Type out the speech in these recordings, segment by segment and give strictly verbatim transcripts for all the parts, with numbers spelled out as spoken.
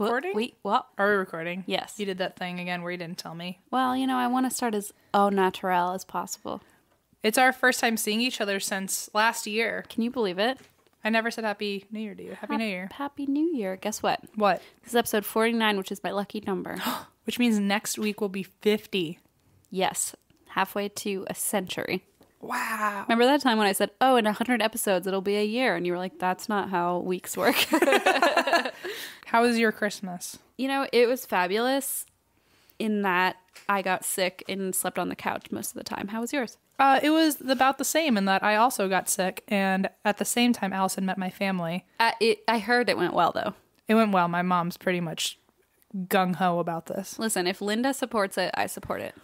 Recording? What, wait, what? Are we recording? Yes. You did that thing again where you didn't tell me. Well, you know, I want to start as au naturel as possible. It's our first time seeing each other since last year. Can you believe it? I never said Happy New Year to you. Happy ha New Year. Happy New Year. Guess what? What? This is episode forty-nine, which is my lucky number. Which means next week will be fifty. Yes. Halfway to a century. Wow. Remember that time when I said, oh, in one hundred episodes, it'll be a year. And you were like, that's not how weeks work. How was your Christmas? You know, it was fabulous in that I got sick and slept on the couch most of the time. How was yours? Uh, it was about the same in that I also got sick. And at the same time, Allison met my family. Uh, it, I heard it went well, though. It went well. My mom's pretty much gung-ho about this. Listen, if Linda supports it, I support it.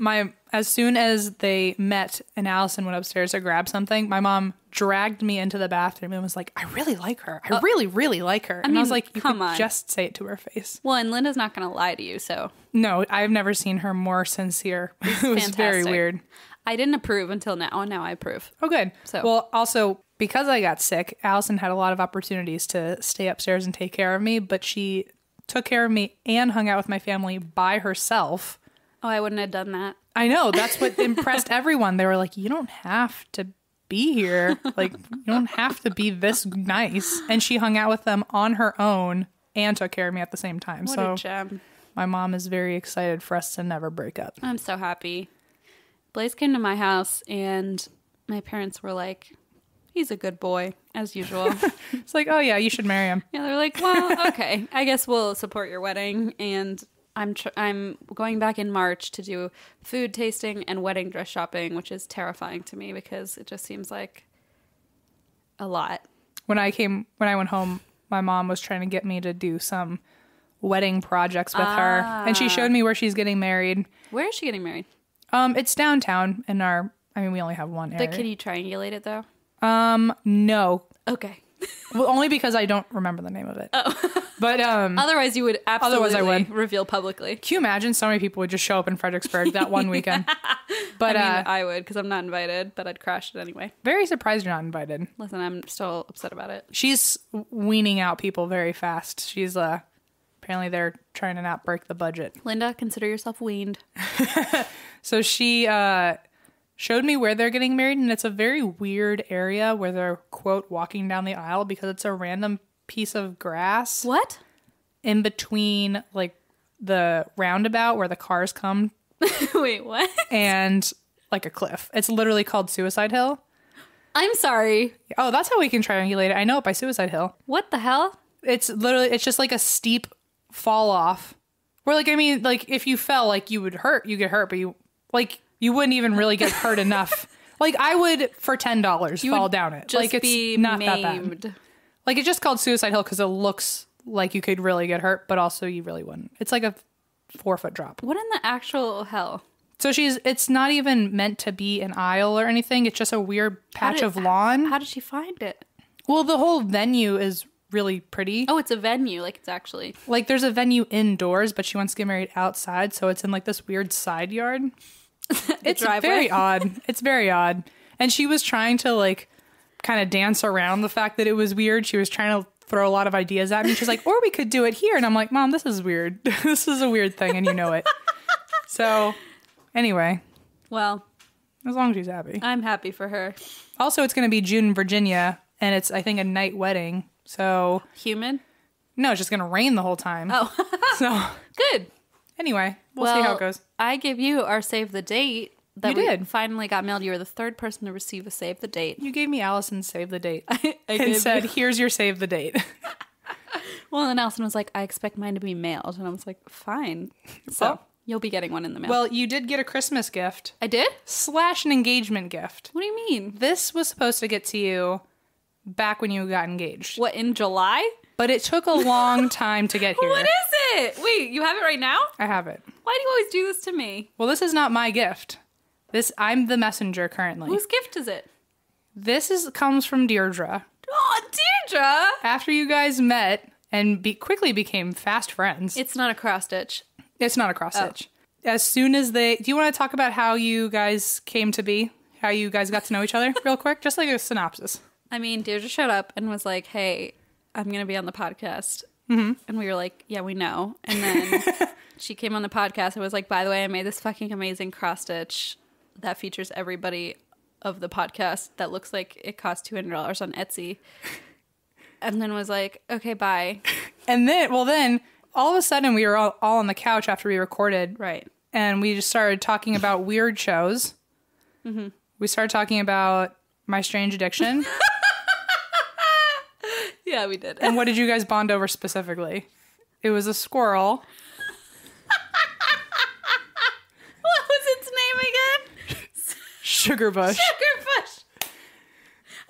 My as soon as they met and Allison went upstairs to grab something, my mom dragged me into the bathroom and was like, I really like her. I oh. really, really like her. I and mean, I was like, you come on. Just say it to her face. Well, and Linda's not going to lie to you, so. No, I've never seen her more sincere. It was fantastic. Very weird. I didn't approve until now. Oh, now I approve. Oh, good. So. Well, also, because I got sick, Allison had a lot of opportunities to stay upstairs and take care of me, but she took care of me and hung out with my family by herself. Oh, I wouldn't have done that. I know. That's what impressed everyone. They were like, you don't have to be here. Like, you don't have to be this nice. And she hung out with them on her own and took care of me at the same time. What so a gem. My mom is very excited for us to never break up. I'm so happy. Blaze came to my house and my parents were like, he's a good boy, as usual. It's like, oh, yeah, you should marry him. Yeah, they're like, well, okay, I guess we'll support your wedding. And I'm tr I'm going back in March to do food tasting and wedding dress shopping, which is terrifying to me because it just seems like a lot. When I came, when I went home, my mom was trying to get me to do some wedding projects with ah. her, and she showed me where she's getting married. Where is she getting married? Um, it's downtown in our. I mean, we only have one area. But can you triangulate it though? Um, no. Okay. Well, only because I don't remember the name of it. Oh. But um, otherwise you would absolutely I would. reveal publicly. Can you imagine so many people would just show up in Fredericksburg that one weekend? But I mean, uh, I would because I'm not invited, but I'd crash it anyway. Very surprised you're not invited. Listen, I'm still upset about it. She's weaning out people very fast. She's uh, apparently they're trying to not break the budget. Linda, consider yourself weaned. So she uh, showed me where they're getting married, and it's a very weird area where they're, quote, walking down the aisle because it's a random piece of grass what in between like the roundabout where the cars come wait what and like a cliff. It's literally called Suicide Hill. I'm sorry. Oh, that's how we can triangulate it. I know it by Suicide Hill. What the hell? It's literally it's just like a steep fall off where like I mean like if you fell like you would hurt you get hurt but you like you wouldn't even really get hurt enough. Like I would for ten dollars fall would down it just like it's be not maimed. That bad. Like, it's just called Suicide Hill because it looks like you could really get hurt, but also you really wouldn't. It's like a four-foot drop. What in the actual hell? So she's, it's not even meant to be an aisle or anything. It's just a weird patch did, of lawn. How did she find it? Well, the whole venue is really pretty. Oh, it's a venue. Like, it's actually. Like, there's a venue indoors, but she wants to get married outside, so it's in, like, this weird side yard. It's driveway. Very odd. It's very odd. And she was trying to, like, kind of dance around the fact that it was weird. She was trying to throw a lot of ideas at me. She's like, or we could do it here. And I'm like, Mom, this is weird. This is a weird thing and you know it. So anyway. Well. As long as she's happy. I'm happy for her. Also, it's going to be June in Virginia and it's, I think, a night wedding. So. Humid? No, it's just going to rain the whole time. Oh. So. Good. Anyway, we'll, well see how it goes. I give you our save the date. That you we did. Finally got mailed. You were the third person to receive a save the date. You gave me Allison's save the date. I, I and said, you. Here's your save the date. Well, and Allison was like, I expect mine to be mailed. And I was like, fine. So well, you'll be getting one in the mail. Well, you did get a Christmas gift. I did? Slash an engagement gift. What do you mean? This was supposed to get to you back when you got engaged. What, in July? But it took a long time to get here. What is it? Wait, you have it right now? I have it. Why do you always do this to me? Well, this is not my gift. This I'm the messenger currently. Whose gift is it? This is comes from Deirdre. Oh, Deirdre! After you guys met and be, quickly became fast friends. It's not a cross stitch. It's not a cross stitch. Oh. As soon as they, do you want to talk about how you guys came to be? How you guys got to know each other, real quick, just like a synopsis. I mean, Deirdre showed up and was like, "Hey, I'm going to be on the podcast." Mm-hmm. And we were like, yeah, we know. And then she came on the podcast and was like, by the way, I made this fucking amazing cross stitch that features everybody of the podcast that looks like it cost two hundred dollars on Etsy. And then was like, okay, bye. And then, well, then all of a sudden we were all, all on the couch after we recorded. Right. And we just started talking about weird shows. Mm-hmm. We started talking about My Strange Addiction. Yeah, we did. And what did you guys bond over specifically? It was a squirrel. What was its name again? Sugarbush. Sugarbush.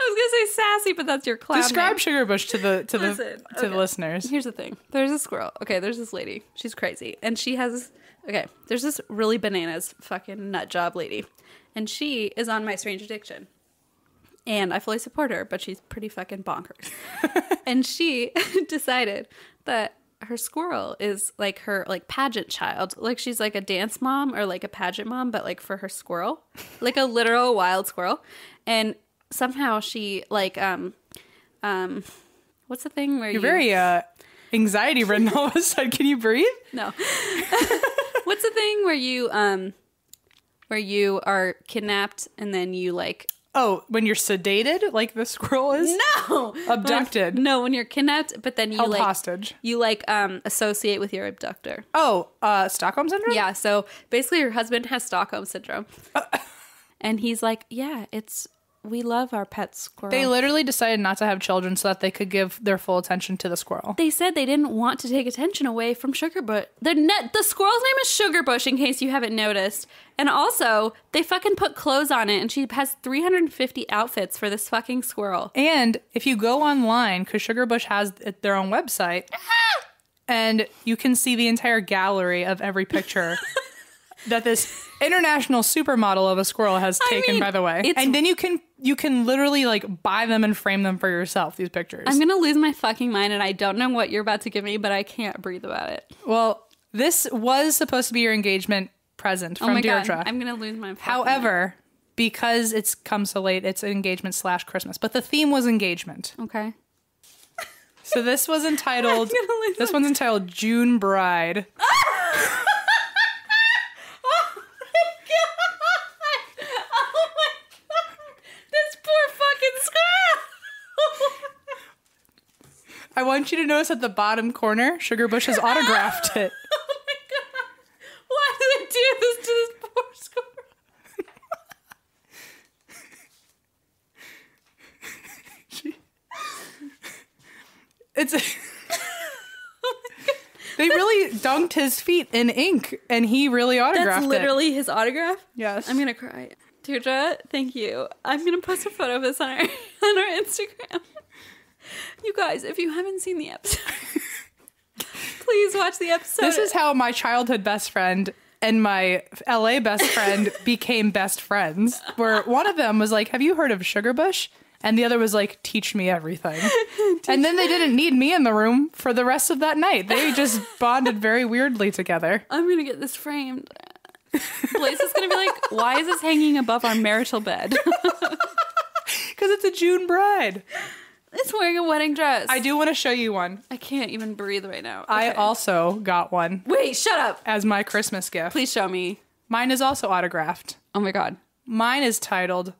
I was gonna say sassy, but that's your clown. Describe name. Sugarbush to the to Listen, the to okay. the listeners. Here's the thing. There's a squirrel. Okay, there's this lady. She's crazy, and she has. Okay, there's this really bananas fucking nut job lady, and she is on My Strange Addiction. And I fully support her, but she's pretty fucking bonkers. And she decided that her squirrel is like her like pageant child. Like she's like a dance mom or like a pageant mom, but like for her squirrel, like a literal wild squirrel. And somehow she like, um, um, what's the thing where You're you... You're very uh, anxiety ridden all of a sudden. Can you breathe? No. What's the thing where you, um, where you are kidnapped and then you like... Oh, when you're sedated, like the squirrel is? No. Abducted. When, no, when you're kidnapped, but then you Held like... hostage. You like um, associate with your abductor. Oh, uh, Stockholm Syndrome? Yeah, so basically her husband has Stockholm Syndrome. Uh, and he's like, yeah, it's... We love our pet squirrel. They literally decided not to have children so that they could give their full attention to the squirrel. They said they didn't want to take attention away from Sugarbush. The net, the squirrel's name is Sugarbush, in case you haven't noticed. And also, they fucking put clothes on it, and she has three hundred fifty outfits for this fucking squirrel. And if you go online, because Sugarbush has their own website, and you can see the entire gallery of every picture. That this international supermodel of a squirrel has taken, I mean, by the way. And then you can you can literally like buy them and frame them for yourself, these pictures. I'm going to lose my fucking mind, and I don't know what you're about to give me, but I can't breathe about it. Well, this was supposed to be your engagement present from oh my Deirdre. God, I'm going to lose my fucking However, mind. Because it's come so late, it's an engagement slash Christmas. But the theme was engagement. Okay. So this was entitled, this one's entitled June Bride. I want you to notice at the bottom corner, Sugarbush has autographed it. Oh my god. Why did I do this to this poor squirrel? It's a oh my god. They really dunked his feet in ink, and he really autographed it. That's literally it. His autograph? Yes. I'm going to cry. Deirdre, thank you. I'm going to post a photo of this on our, on our Instagram. You guys, if you haven't seen the episode, please watch the episode. This is how my childhood best friend and my L A best friend became best friends, where one of them was like, have you heard of Sugarbush? And the other was like, teach me everything. teach and then they didn't need me in the room for the rest of that night. They just bonded very weirdly together. I'm going to get this framed. Blaise is going to be like, why is this hanging above our marital bed? Because it's a June bride. It's wearing a wedding dress. I do want to show you one. I can't even breathe right now. Okay. I also got one. Wait, shut up. As my Christmas gift. Please show me. Mine is also autographed. Oh my god. Mine is titled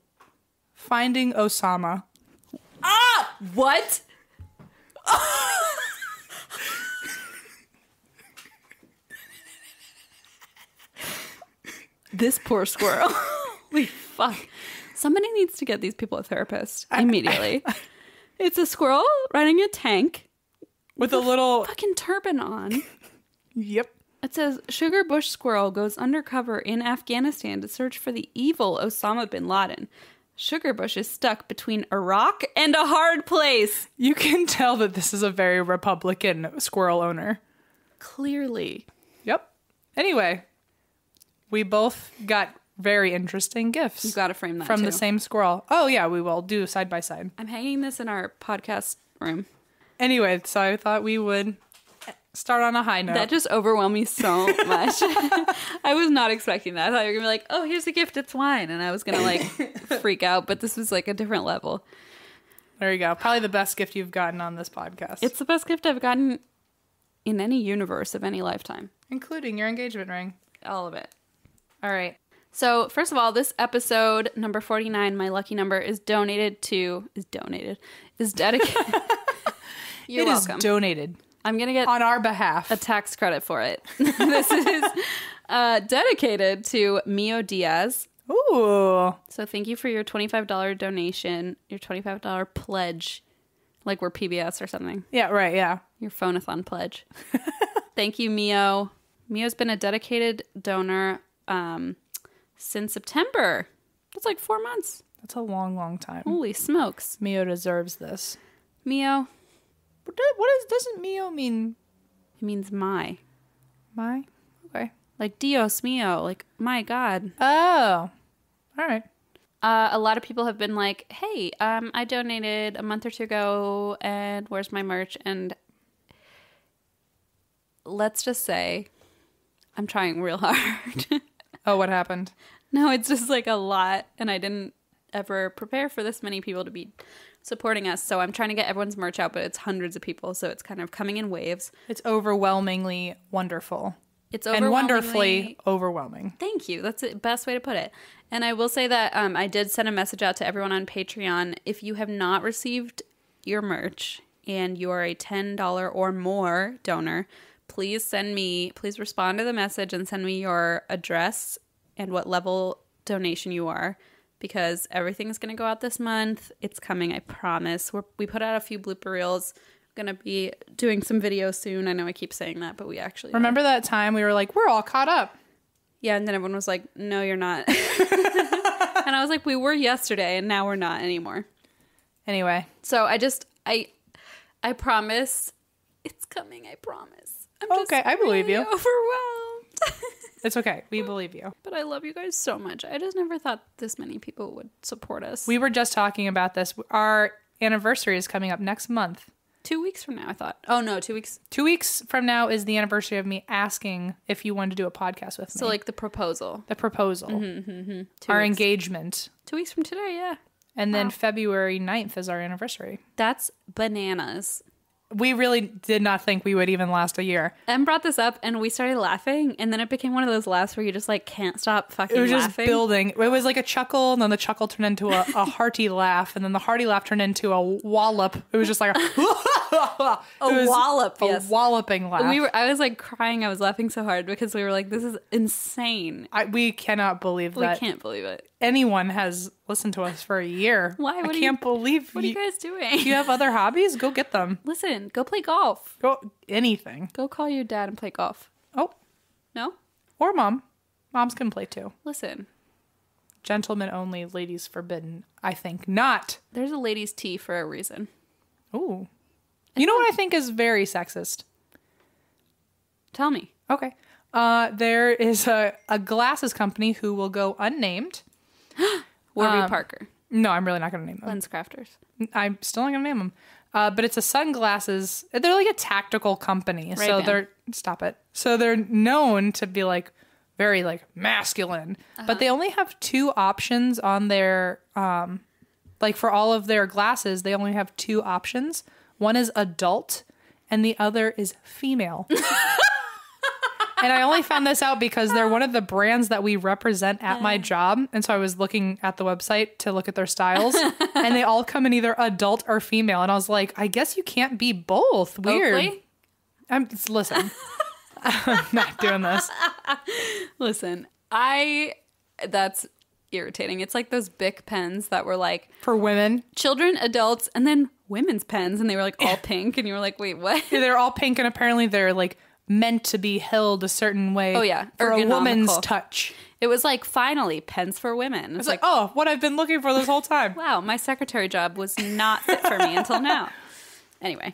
Finding Osama. Ah! What? Oh! This poor squirrel. Holy fuck. Somebody needs to get these people a therapist immediately. I, I, I, It's a squirrel riding a tank with, with a little fucking turban on. Yep. It says, Sugarbush squirrel goes undercover in Afghanistan to search for the evil Osama bin Laden. Sugarbush is stuck between Iraq and a hard place. You can tell that this is a very Republican squirrel owner. Clearly. Yep. Anyway, we both got very interesting gifts. You gotta frame that from too. The same squirrel. Oh yeah, we will do side by side. I'm hanging this in our podcast room. Anyway, so I thought we would start on a high note. That just overwhelmed me so much. I was not expecting that. I thought you were gonna be like, oh, here's a gift, it's wine, and I was gonna like freak out, but this was like a different level. There you go. Probably the best gift you've gotten on this podcast. It's the best gift I've gotten in any universe of any lifetime. Including your engagement ring. All of it. All right. So first of all, this episode, number forty-nine, my lucky number, is donated to... Is donated? Is dedicated... You're it welcome. It is donated. I'm going to get... On our behalf. A tax credit for it. This is uh, dedicated to Mio Diaz. Ooh. So thank you for your twenty-five dollar donation, your twenty-five dollar pledge. Like we're P B S or something. Yeah, right, yeah. Your phone-a-thon pledge. Thank you, Mio. Mio's been a dedicated donor um, since September. That's like four months. That's a long, long time. Holy smokes. Mio deserves this. Mio. What does, doesn't Mio mean? It means my. My? Okay. Like Dios mio, like my God. Oh, all right. Uh, a lot of people have been like, "Hey, um, I donated a month or two ago, and where's my merch?" And let's just say, I'm trying real hard. Oh, what happened? No, it's just like a lot, and I didn't ever prepare for this many people to be supporting us. So I'm trying to get everyone's merch out, but it's hundreds of people, so it's kind of coming in waves. It's overwhelmingly wonderful. It's and wonderfully overwhelming. Thank you. That's the best way to put it. And I will say that um, I did send a message out to everyone on Patreon. If you have not received your merch and you are a ten dollar or more donor, please send me, please respond to the message and send me your address and what level donation you are, because everything's going to go out this month. It's coming, I promise. We're, we put out a few blooper reels. Gonna be doing some video soon. I know I keep saying that, but we actually remember are. That time we were like, we're all caught up. Yeah, and then everyone was like, no, you're not. And I was like, we were yesterday and now we're not anymore. Anyway, so I just I I promise it's coming. I promise. I'm okay, just I believe really you. Overwhelmed. It's okay. We believe you. But I love you guys so much. I just never thought this many people would support us. We were just talking about this. Our anniversary is coming up next month. Two weeks from now, I thought. Oh, no, two weeks. Two weeks from now is the anniversary of me asking if you wanted to do a podcast with me. So, like, the proposal. The proposal. Mm-hmm, mm-hmm. Our weeks. Engagement. Two weeks from today, yeah. And wow. Then February ninth is our anniversary. That's bananas. We really did not think we would even last a year. Em brought this up, and we started laughing, and then it became one of those laughs where you just, like, can't stop fucking laughing. It was laughing. Just building. It was like a chuckle, and then the chuckle turned into a, a hearty laugh, and then the hearty laugh turned into a wallop. It was just like a... a wallop, yes. A walloping laugh. We were, I was, like, crying. I was laughing so hard because we were like, this is insane. I, we cannot believe we that. We can't believe it. Anyone has listened to us for a year. Why? What I can't you, believe. What you, are you guys doing? If you have other hobbies, go get them. Listen, go play golf. Go anything. Go call your dad and play golf. Oh, no. Or mom. Moms can play too. Listen, gentlemen only, ladies forbidden. I think not. There's a ladies' tea for a reason. Ooh, you know what I think is very sexist. Tell me. Okay. Uh, there is a a glasses company who will go unnamed. Warby um, Parker. No, I'm really not going to name them. LensCrafters. I'm still not going to name them. Uh, but it's a sunglasses. They're like a tactical company. Ray so Band. They're... Stop it. So they're known to be like very like masculine. Uh-huh. But they only have two options on their... Um, like for all of their glasses, they only have two options. One is adult and the other is female. And I only found this out because they're one of the brands that we represent at my job. And so I was looking at the website to look at their styles. And they all come in either adult or female. And I was like, I guess you can't be both. Weird. Oakley? I'm just, listen. I'm not doing this. Listen, I... That's irritating. It's like those Bic pens that were like... For women? Children, adults, and then women's pens. And they were like all pink. And you were like, wait, what? Yeah, they're all pink. And apparently they're like... meant to be held a certain way. Oh, yeah. For a woman's touch. It was like, finally, pens for women. It was like, like, oh, what I've been looking for this whole time. Wow, my secretary job was not fit for me until now. Anyway.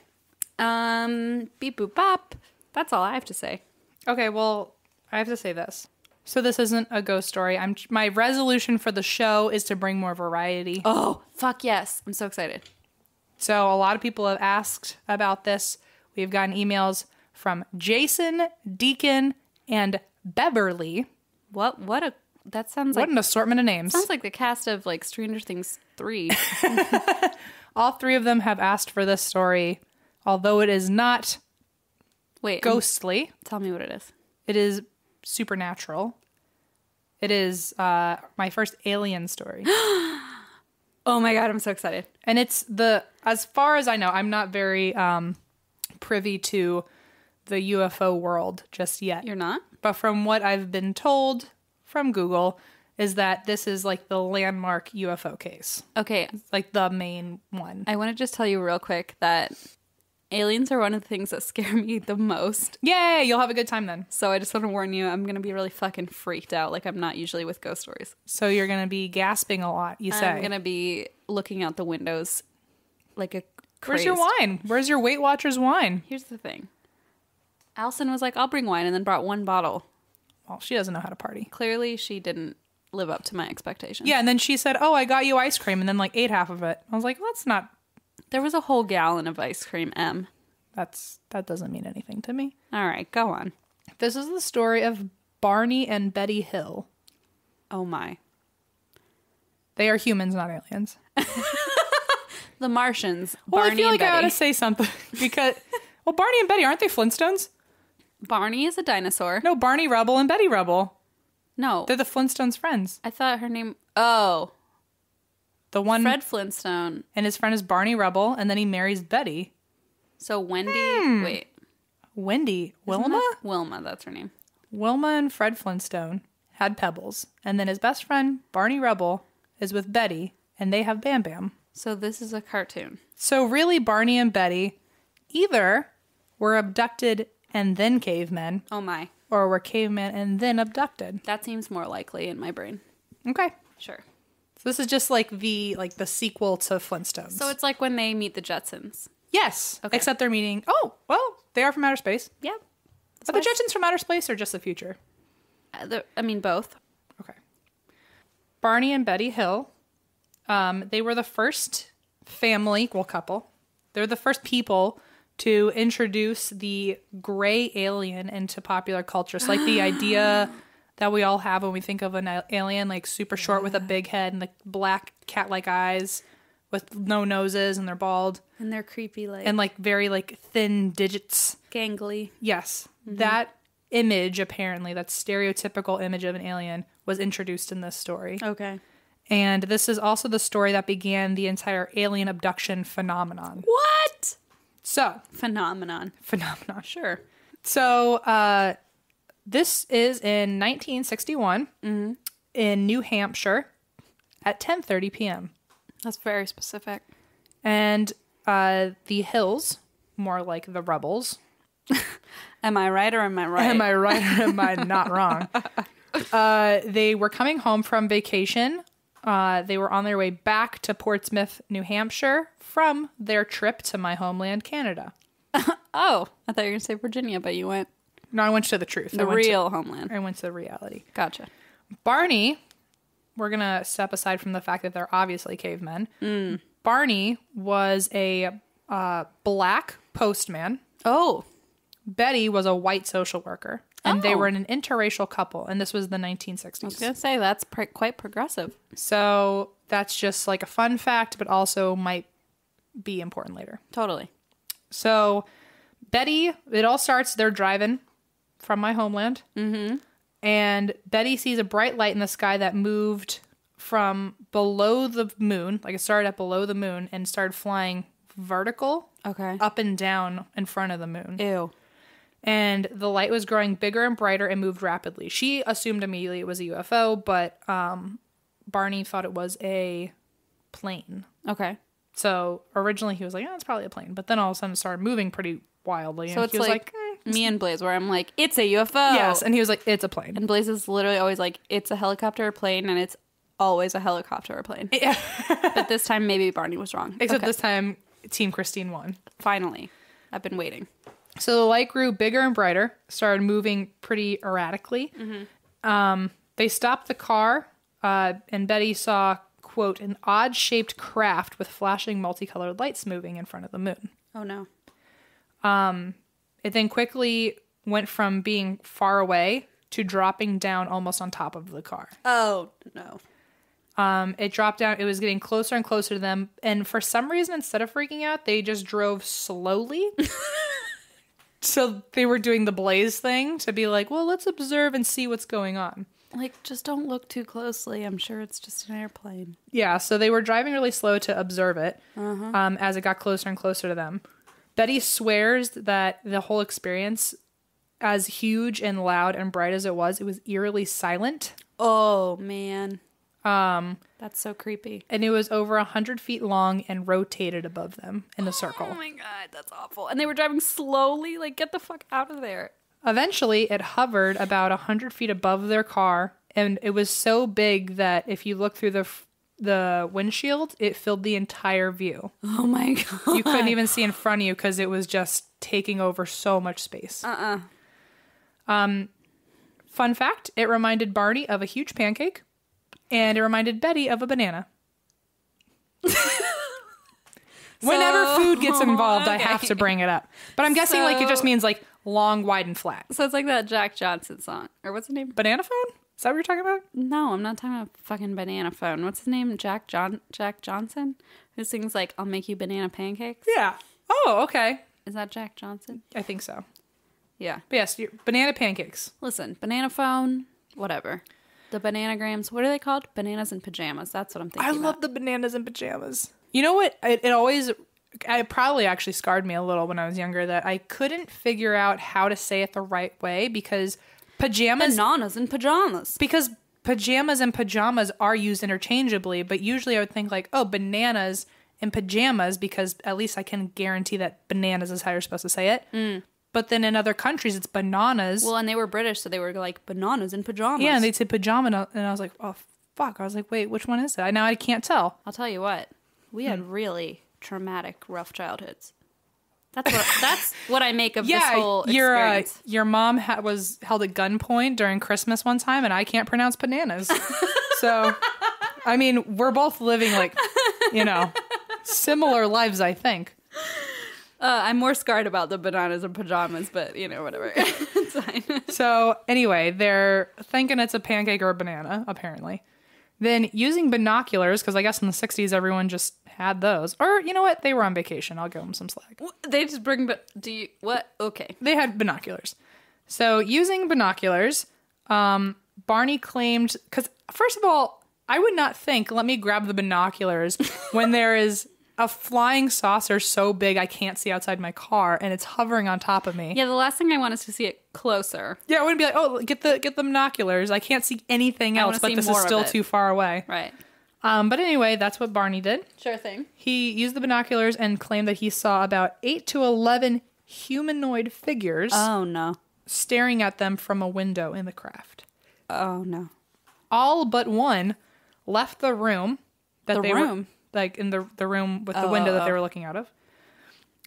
Um, beep, boop, bop. That's all I have to say. Okay, well, I have to say this. So this isn't a ghost story. I'm My resolution for the show is to bring more variety. Oh, fuck yes. I'm so excited. So a lot of people have asked about this. We've gotten emails from Jason, Deacon, and Beverly. What? What a that sounds. What like, an assortment of names. Sounds like the cast of like Stranger Things three. All three of them have asked for this story, although it is not Wait. Ghostly. Tell me what it is. It is supernatural. It is uh, my first alien story. Oh my God, I'm so excited. And it's the, as far as I know, I'm not very um, privy to the U F O world just yet. You're not? But from what I've been told from Google is that this is like the landmark U F O case. Okay. It's like the main one. I want to just tell you real quick that aliens are one of the things that scare me the most. Yay! You'll have a good time then. So I just want to warn you, I'm going to be really fucking freaked out like I'm not usually with ghost stories. So you're going to be gasping a lot, you say? I'm going to be looking out the windows like a crazed... Where's your wine? Where's your Weight Watchers wine? Here's the thing. Allison was like, I'll bring wine, and then brought one bottle. Well, she doesn't know how to party. Clearly, she didn't live up to my expectations. Yeah, and then she said, oh, I got you ice cream, and then like ate half of it. I was like, well, that's not... There was a whole gallon of ice cream, M. That's that doesn't mean anything to me. All right, go on. This is the story of Barney and Betty Hill. Oh, my. They are humans, not aliens. The Martians. Well, Barney I feel like I ought to say something. Because, well, Barney and Betty, aren't they Flintstones? Barney is a dinosaur. No, Barney Rubble and Betty Rubble. No. They're the Flintstones' friends. I thought her name... Oh. The one Fred Flintstone. And his friend is Barney Rubble, and then he marries Betty. So Wendy... Hmm. Wait. Wendy. Wilma? Wilma, that's her name. Wilma and Fred Flintstone had Pebbles. And then his best friend, Barney Rubble, is with Betty, and they have Bam Bam. So this is a cartoon. So really, Barney and Betty either were abducted and then cavemen. Oh, my. Or were cavemen and then abducted. That seems more likely in my brain. Okay. Sure. This is just like the like the sequel to Flintstones. So it's like when they meet the Jetsons. Yes. Okay. Except they're meeting... Oh, well, they are from outer space. Yeah. Are the Jetsons from outer space or just the future? Uh, the, I mean, both. Okay. Barney and Betty Hill. Um, they were the first family, well, couple. They were the first people to introduce the gray alien into popular culture. So like the idea... that we all have when we think of an alien, like super short with a big head and the black cat-like eyes with no noses, and they're bald. And they're creepy, like. And like very like thin digits. Gangly. Yes. Mm-hmm. That image, apparently, that stereotypical image of an alien was introduced in this story. Okay. And this is also the story that began the entire alien abduction phenomenon. What? So. Phenomenon. Phenomenon, sure. So, uh... this is in nineteen sixty-one mm-hmm. in New Hampshire at ten thirty p m That's very specific. And uh, the Hills, more like the Rubbles. Am I right or am I right? Am I right or am I not wrong? Uh, they were coming home from vacation. Uh, they were on their way back to Portsmouth, New Hampshire from their trip to my homeland, Canada. Oh, I thought you were going to say Virginia, but you went... No, I went to the truth. The real homeland. I went to the reality. Gotcha. Barney, we're going to step aside from the fact that they're obviously cavemen. Mm. Barney was a uh, black postman. Oh. Betty was a white social worker. And oh. they were in an interracial couple. And this was the nineteen sixties. I was going to say, that's pr quite progressive. So that's just like a fun fact, but also might be important later. Totally. So Betty, it all starts, they're driving from my homeland. Mm-hmm. And Betty sees a bright light in the sky that moved from below the moon, like it started at below the moon and started flying vertical, okay, up and down in front of the moon. Ew. And the light was growing bigger and brighter and moved rapidly. She assumed immediately it was a U F O, but um, Barney thought it was a plane. Okay. So originally he was like, oh, it's probably a plane. But then all of a sudden it started moving pretty wildly. So and it's he was like, like me and Blaze, where I'm like, it's a U F O. Yes, and he was like, it's a plane. And Blaze is literally always like, it's a helicopter or plane, and it's always a helicopter or plane. Yeah. But this time, maybe Barney was wrong. Except okay. this time, Team Christine won. Finally. I've been waiting. So the light grew bigger and brighter, started moving pretty erratically. Mm-hmm. Um, they stopped the car, uh, and Betty saw, quote, an odd-shaped craft with flashing multicolored lights moving in front of the moon. Oh, no. Um... It then quickly went from being far away to dropping down almost on top of the car. Oh, no. Um, it dropped down. It was getting closer and closer to them. And for some reason, instead of freaking out, they just drove slowly So they were doing the blaze thing to be like, well, let's observe and see what's going on. Like, just don't look too closely. I'm sure it's just an airplane. Yeah, so they were driving really slow to observe it uh-huh. um, as it got closer and closer to them. Betty swears that the whole experience, as huge and loud and bright as it was, it was eerily silent. Oh, man. Um, That's so creepy. And it was over one hundred feet long and rotated above them in a circle. Oh, my God. That's awful. And they were driving slowly. Like, get the fuck out of there. Eventually, it hovered about one hundred feet above their car, and it was so big that if you look through the f the windshield, it filled the entire view. Oh, my God. You couldn't even see in front of you because it was just taking over so much space. Uh-uh. Um, fun fact, it reminded Barney of a huge pancake, and it reminded Betty of a banana. Whenever so, food gets involved, okay. I have to bring it up. But I'm guessing so, like it just means like long, wide, and flat. So it's like that Jack Johnson song. Or what's his name? Banana Phone? Is that what you're talking about? No, I'm not talking about fucking Banana Phone. What's his name? Jack John Jack Johnson? Who sings like, I'll make you banana pancakes? Yeah. Oh, okay. Is that Jack Johnson? I think so. Yeah. But yes, you're, banana pancakes. Listen, Banana Phone, whatever. The Bananagrams. What are they called? Bananas in Pajamas. That's what I'm thinking I about. love the Bananas in Pajamas. You know what? It, it always, it probably actually scarred me a little when I was younger that I couldn't figure out how to say it the right way because pajamas. Bananas in pajamas. Because pajamas and pajamas are used interchangeably, but usually I would think like, oh, bananas in pajamas because at least I can guarantee that bananas is how you're supposed to say it. Mm. But then in other countries, it's bananas. Well, and they were British, so they were like, bananas in pajamas. Yeah, and they'd say pajama, and I was like, oh, fuck. I was like, wait, which one is it? Now I can't tell. I'll tell you what. We had really traumatic, rough childhoods. That's what that's what I make of yeah, this whole experience. Your, uh, your mom ha was held at gunpoint during Christmas one time, and I can't pronounce bananas. So, I mean, we're both living, like, you know, similar lives, I think. Uh, I'm more scarred about the bananas and pajamas, but, you know, whatever. It's fine. So, anyway, they're thinking it's a pancake or a banana, apparently. Then using binoculars, because I guess in the sixties everyone just had those. Or, you know what? They were on vacation. I'll give them some slack. They just bring... Do you... What? Okay. They had binoculars. So, using binoculars, um, Barney claimed... Because, first of all, I would not think, let me grab the binoculars when there is... a flying saucer so big I can't see outside my car, and it's hovering on top of me. Yeah, the last thing I want is to see it closer. Yeah, I wouldn't be like, oh, get the get the binoculars. I can't see anything else, but this is still too far away. Right. Um, but anyway, that's what Barney did. Sure thing. He used the binoculars and claimed that he saw about eight to eleven humanoid figures. Oh, no. Staring at them from a window in the craft. Oh, no. All but one left the room. That the room? Like in the, the room with the oh, window that they were looking out of.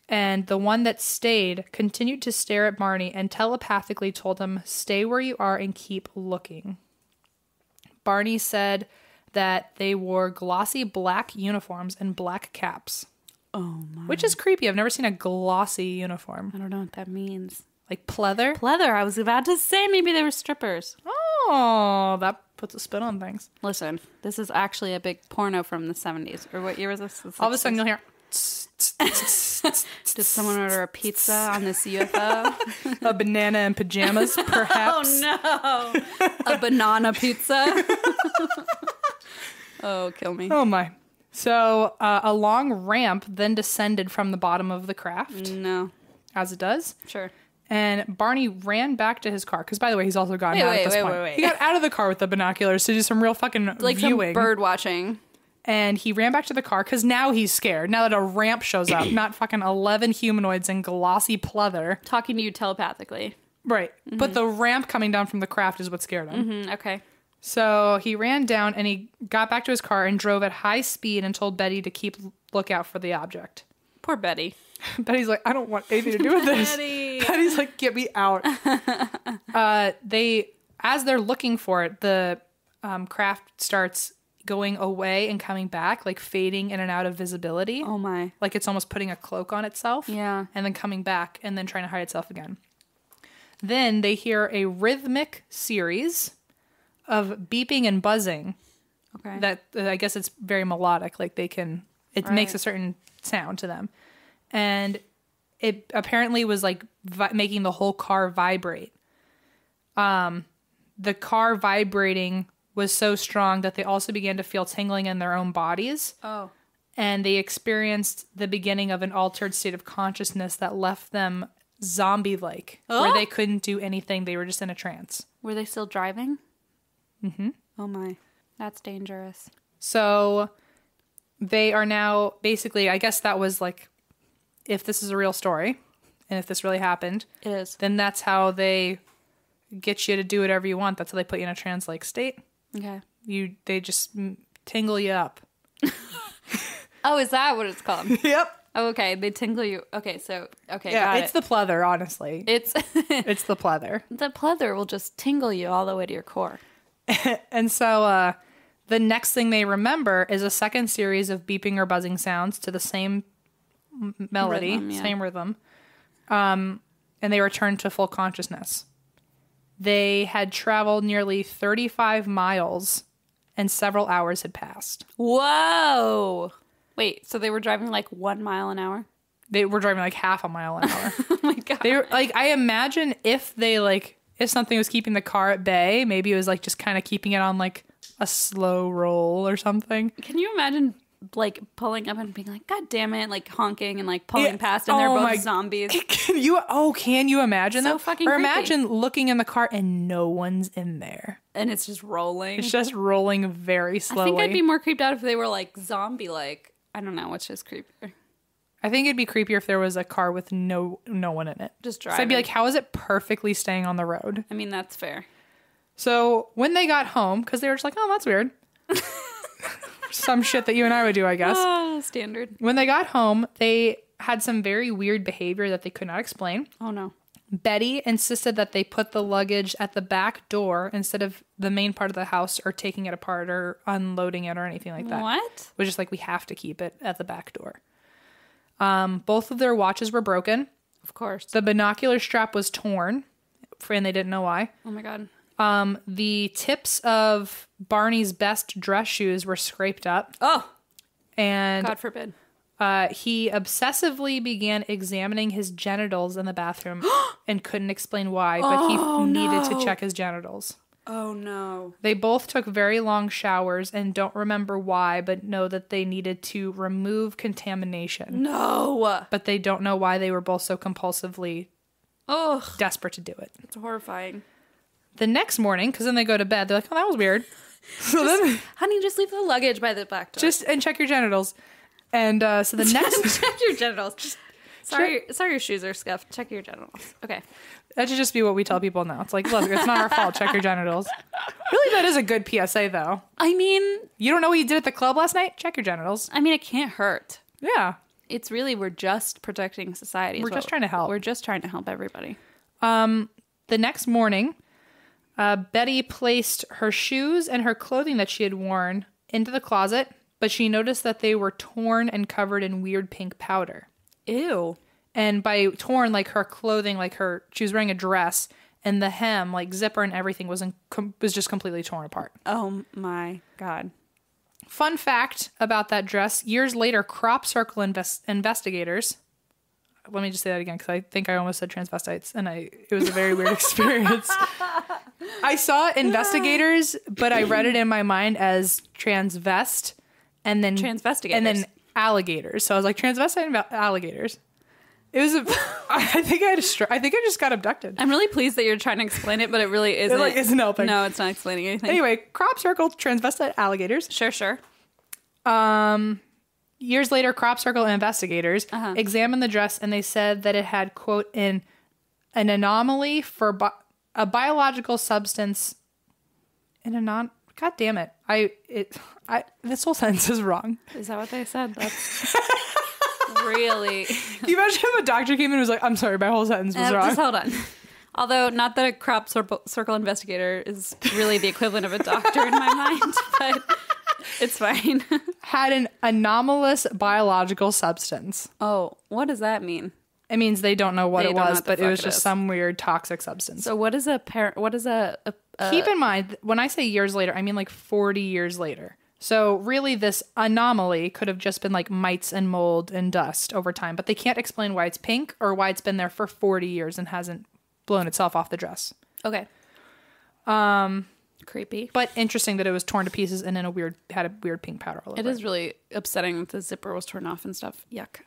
And the one that stayed continued to stare at Barney and telepathically told him, stay where you are and keep looking. Barney said that they wore glossy black uniforms and black caps. Oh, my. Which is creepy. I've never seen a glossy uniform. I don't know what that means. Like pleather? Pleather. I was about to say maybe they were strippers. Oh, that puts a spin on things. Listen, this is actually a big porno from the seventies. Or what year was this? All of a sudden you'll hear... Did someone order a pizza on this U F O? A banana in pajamas, perhaps? Oh, no. A banana pizza? Oh, kill me. Oh, my. So uh, a long ramp then descended from the bottom of the craft. No. As it does? Sure. And Barney ran back to his car. Because, by the way, he's also gotten wait, out wait, at this wait, point. Wait, wait. He got out of the car with the binoculars to do some real fucking like viewing. Like some bird watching. And he ran back to the car because now he's scared. Now that a ramp shows up. Not fucking eleven humanoids in glossy pleather. Talking to you telepathically. Right. Mm-hmm. But the ramp coming down from the craft is what scared him. Mm-hmm. Okay. So he ran down and he got back to his car and drove at high speed and told Betty to keep lookout for the object. Poor Betty. Betty's like, I don't want anything to do with this. Betty. Betty's like, get me out. uh, they, as they're looking for it, the um, craft starts going away and coming back, like fading in and out of visibility. Oh, my. Like it's almost putting a cloak on itself. Yeah. And then coming back and then trying to hide itself again. Then they hear a rhythmic series of beeping and buzzing. Okay. That uh, I guess it's very melodic. Like they can, it right. makes a certain sound to them. And it apparently was like vi making the whole car vibrate. Um, the car vibrating was so strong that they also began to feel tingling in their own bodies. Oh. And they experienced the beginning of an altered state of consciousness that left them zombie-like, oh. where they couldn't do anything. They were just in a trance. Were they still driving? Mm-hmm. Oh, my. That's dangerous. So they are now basically, I guess that was like, if this is a real story and if this really happened, it is. Then that's how they get you to do whatever you want. That's how they put you in a trance-like state. Okay. You, they just tingle you up. Oh, is that what it's called? Yep. Oh, okay. They tingle you. Okay, so, okay, yeah, got it's it. The pleather, honestly. It's it's the pleather. The pleather will just tingle you all the way to your core. And so uh, the next thing they remember is a second series of beeping or buzzing sounds to the same melody, rhythm, yeah. same rhythm. Um, and they return to full consciousness. They had traveled nearly thirty-five miles and several hours had passed. Whoa. Wait, so they were driving like one mile an hour? They were driving like half a mile an hour. Oh my God. They were, like, I imagine if they like, if something was keeping the car at bay, maybe it was like just kind of keeping it on like a slow roll or something. Can you imagine like pulling up and being like, God damn it, like honking and like pulling it, past and oh they're both my, zombies. Can you, oh, can you imagine so that? Fucking or creepy. Imagine looking in the car and no one's in there. And it's just rolling. It's just rolling very slowly. I think I'd be more creeped out if they were like zombie-like. I don't know, which is creepier. I think it'd be creepier if there was a car with no no one in it. Just driving. So I'd be like, how is it perfectly staying on the road? I mean, that's fair. So when they got home, because they were just like, oh, that's weird. Some shit that you and I would do, I guess. Oh, standard. When they got home, they had some very weird behavior that they could not explain. Oh, no. Betty insisted that they put the luggage at the back door instead of the main part of the house or taking it apart or unloading it or anything like that. What? We're just like, we have to keep it at the back door. Um, both of their watches were broken. Of course. The binocular strap was torn, and they didn't know why. Oh, my God. Um, the tips of Barney's best dress shoes were scraped up. Oh. And God forbid. Uh, he obsessively began examining his genitals in the bathroom and couldn't explain why, but oh, he needed no. to check his genitals. Oh, no. They both took very long showers and don't remember why, but know that they needed to remove contamination. No. But they don't know why they were both so compulsively Ugh. desperate to do it. It's horrifying. The next morning, because then they go to bed, they're like, oh, that was weird. So just, then, honey, just leave the luggage by the back door. Just, and check your genitals. And uh, so the next... Check your genitals. Just, sorry, check. sorry your shoes are scuffed. Check your genitals. Okay. That should just be what we tell people now. It's like, look, it's not our fault. Check your genitals. Really, that is a good P S A, though. I mean... You don't know what you did at the club last night? Check your genitals. I mean, it can't hurt. Yeah. It's really, we're just protecting society. We're just trying to help. We're just trying to help everybody. Um, the next morning, uh, Betty placed her shoes and her clothing that she had worn into the closet, but she noticed that they were torn and covered in weird pink powder. Ew. And by torn, like her clothing, like her, she was wearing a dress, and the hem, like zipper and everything, was, in, com was just completely torn apart. Oh my God. Fun fact about that dress, years later, crop circle invest investigators, let me just say that again, because I think I almost said transvestites, and I it was a very weird experience. I saw investigators, but I read it in my mind as transvest. And then transvestigators. And then alligators. So I was like, transvestite alligators. It was a. I think I just. I think I just got abducted. I'm really pleased that you're trying to explain it, but it really isn't. It like isn't helping. No, it's not explaining anything. Anyway, crop circle transvestite alligators. Sure, sure. Um, years later, crop circle investigators uh-huh. examined the dress, and they said that it had, quote, in an anomaly for bi a biological substance. In a non. God damn it. I it I this whole sentence is wrong. Is that what they said? That's really Can you imagine if a doctor came in and was like, I'm sorry, my whole sentence was uh, wrong. Just hold on. Although not that a crop circle, circle investigator is really the equivalent of a doctor in my mind, but it's fine. Had an anomalous biological substance. Oh, what does that mean? It means they don't know what they it was, but it was it just is. some weird toxic substance. So what is a par what is a, a Uh, keep in mind, when I say years later, I mean like forty years later. So really this anomaly could have just been like mites and mold and dust over time, but they can't explain why it's pink or why it's been there for forty years and hasn't blown itself off the dress. Okay. Um, creepy. But interesting that it was torn to pieces and in a weird, had a weird pink powder all over it. It is really upsetting that the zipper was torn off and stuff. Yuck.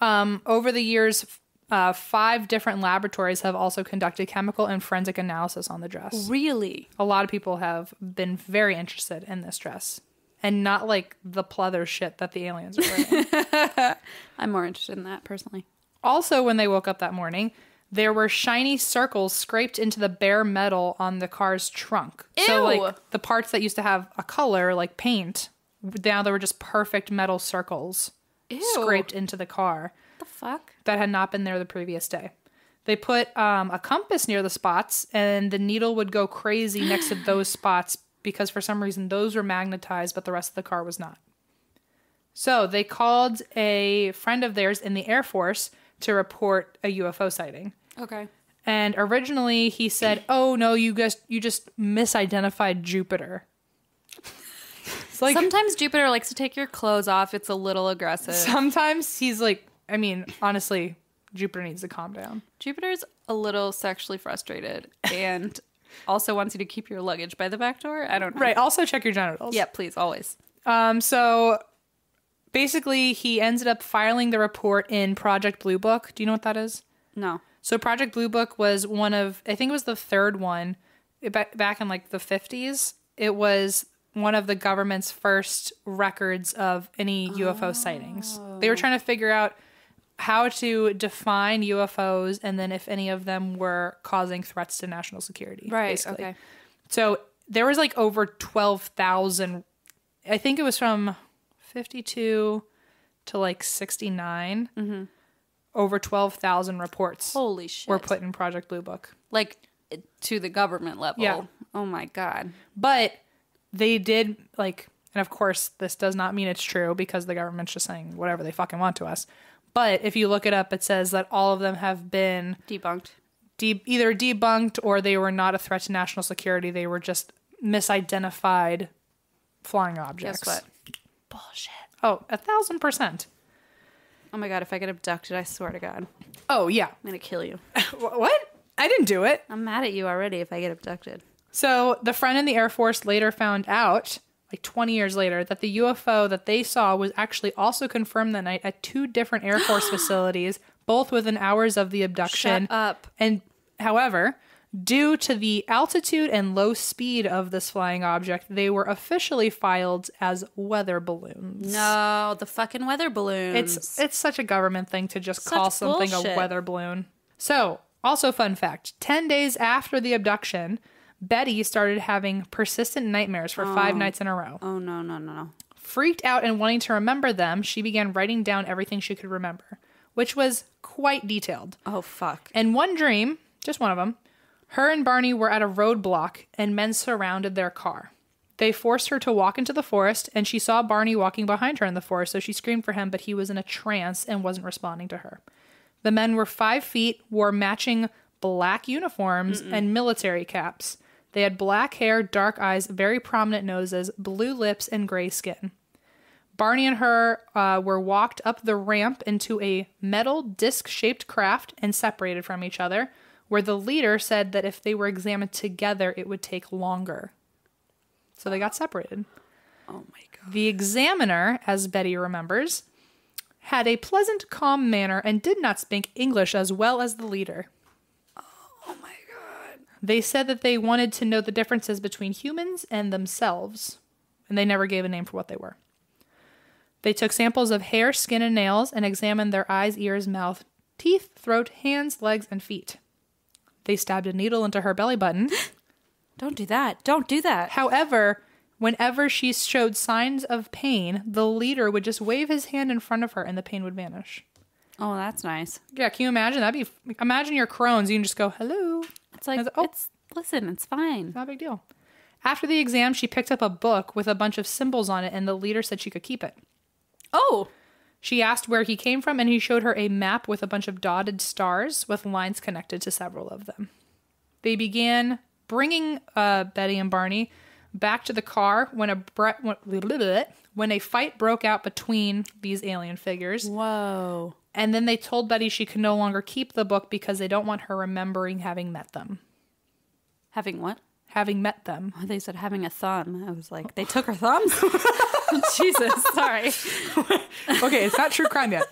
Um, over the years, uh, five different laboratories have also conducted chemical and forensic analysis on the dress. Really? A lot of people have been very interested in this dress. And not like the pleather shit that the aliens are wearing. I'm more interested in that personally. Also, when they woke up that morning, there were shiny circles scraped into the bare metal on the car's trunk. Ew. So like the parts that used to have a color, like paint, now there were just perfect metal circles. Ew. Scraped into the car. What the fuck? That had not been there the previous day. They put um, a compass near the spots, and the needle would go crazy next to those spots, because for some reason those were magnetized, but the rest of the car was not. So they called a friend of theirs in the Air Force to report a U F O sighting. Okay. And originally he said, oh, no, you just, you just misidentified Jupiter. It's like, sometimes Jupiter likes to take your clothes off. It's a little aggressive. Sometimes he's like, I mean, honestly, Jupiter needs to calm down. Jupiter's a little sexually frustrated and... also wants you to keep your luggage by the back door. I don't know. Right. Also check your genitals. Yeah, please. Always. Um, so basically he ended up filing the report in Project Blue Book. Do you know what that is? No. So Project Blue Book was one of, I think it was the third one back, back in like the fifties. It was one of the government's first records of any U F O oh. sightings. They were trying to figure out how to define U F Os and then if any of them were causing threats to national security. Right, basically. Okay. So there was like over twelve thousand, I think it was from fifty-two to like sixty-nine, mm-hmm. over twelve thousand reports Holy shit. were put in Project Blue Book. Like to the government level. Yeah. Oh my God. But they did like, and of course this does not mean it's true because the government's just saying whatever they fucking want to us. But if you look it up, it says that all of them have been... Debunked. De- either debunked or they were not a threat to national security. They were just misidentified flying objects. Guess what? Bullshit. Oh, a thousand percent. Oh my God, if I get abducted, I swear to God. Oh, yeah. I'm going to kill you. What? I didn't do it. I'm mad at you already if I get abducted. So the friend in the Air Force later found out... like twenty years later, that the U F O that they saw was actually also confirmed that night at two different Air Force facilities, both within hours of the abduction. Shut up. And however, due to the altitude and low speed of this flying object, they were officially filed as weather balloons. No, the fucking weather balloons. It's, it's such a government thing to just such call something bullshit. a weather balloon. So, also fun fact, ten days after the abduction... Betty started having persistent nightmares for oh. five nights in a row. Oh, no, no, no, no. Freaked out and wanting to remember them, she began writing down everything she could remember, which was quite detailed. Oh, fuck. And one dream, just one of them, her and Barney were at a roadblock and men surrounded their car. They forced her to walk into the forest, and she saw Barney walking behind her in the forest, so she screamed for him, but he was in a trance and wasn't responding to her. The men were five feet, wore matching black uniforms Mm-mm. and military caps. They had black hair, dark eyes, very prominent noses, blue lips, and gray skin. Barney and her uh, were walked up the ramp into a metal disc-shaped craft and separated from each other, where the leader said that if they were examined together, it would take longer. So they got separated. Oh, my God. The examiner, as Betty remembers, had a pleasant, calm manner and did not speak English as well as the leader. They said that they wanted to know the differences between humans and themselves, and they never gave a name for what they were. They took samples of hair, skin, and nails and examined their eyes, ears, mouth, teeth, throat, hands, legs, and feet. They stabbed a needle into her belly button. Don't do that. Don't do that. However, whenever she showed signs of pain, the leader would just wave his hand in front of her and the pain would vanish. Oh, that's nice. Yeah, can you imagine? That'd be imagine your Crohn's. You can just go, hello. It's like, oh, it's, listen, it's fine. It's not a big deal. After the exam, she picked up a book with a bunch of symbols on it, and the leader said she could keep it. Oh! She asked where he came from, and he showed her a map with a bunch of dotted stars with lines connected to several of them. They began bringing uh, Betty and Barney back to the car when a bre when a fight broke out between these alien figures. Whoa. And then they told Betty she could no longer keep the book because they don't want her remembering having met them. Having what? Having met them. Oh, they said having a thumb. I was like, they took her thumbs? Jesus, sorry. Okay, it's not true crime yet.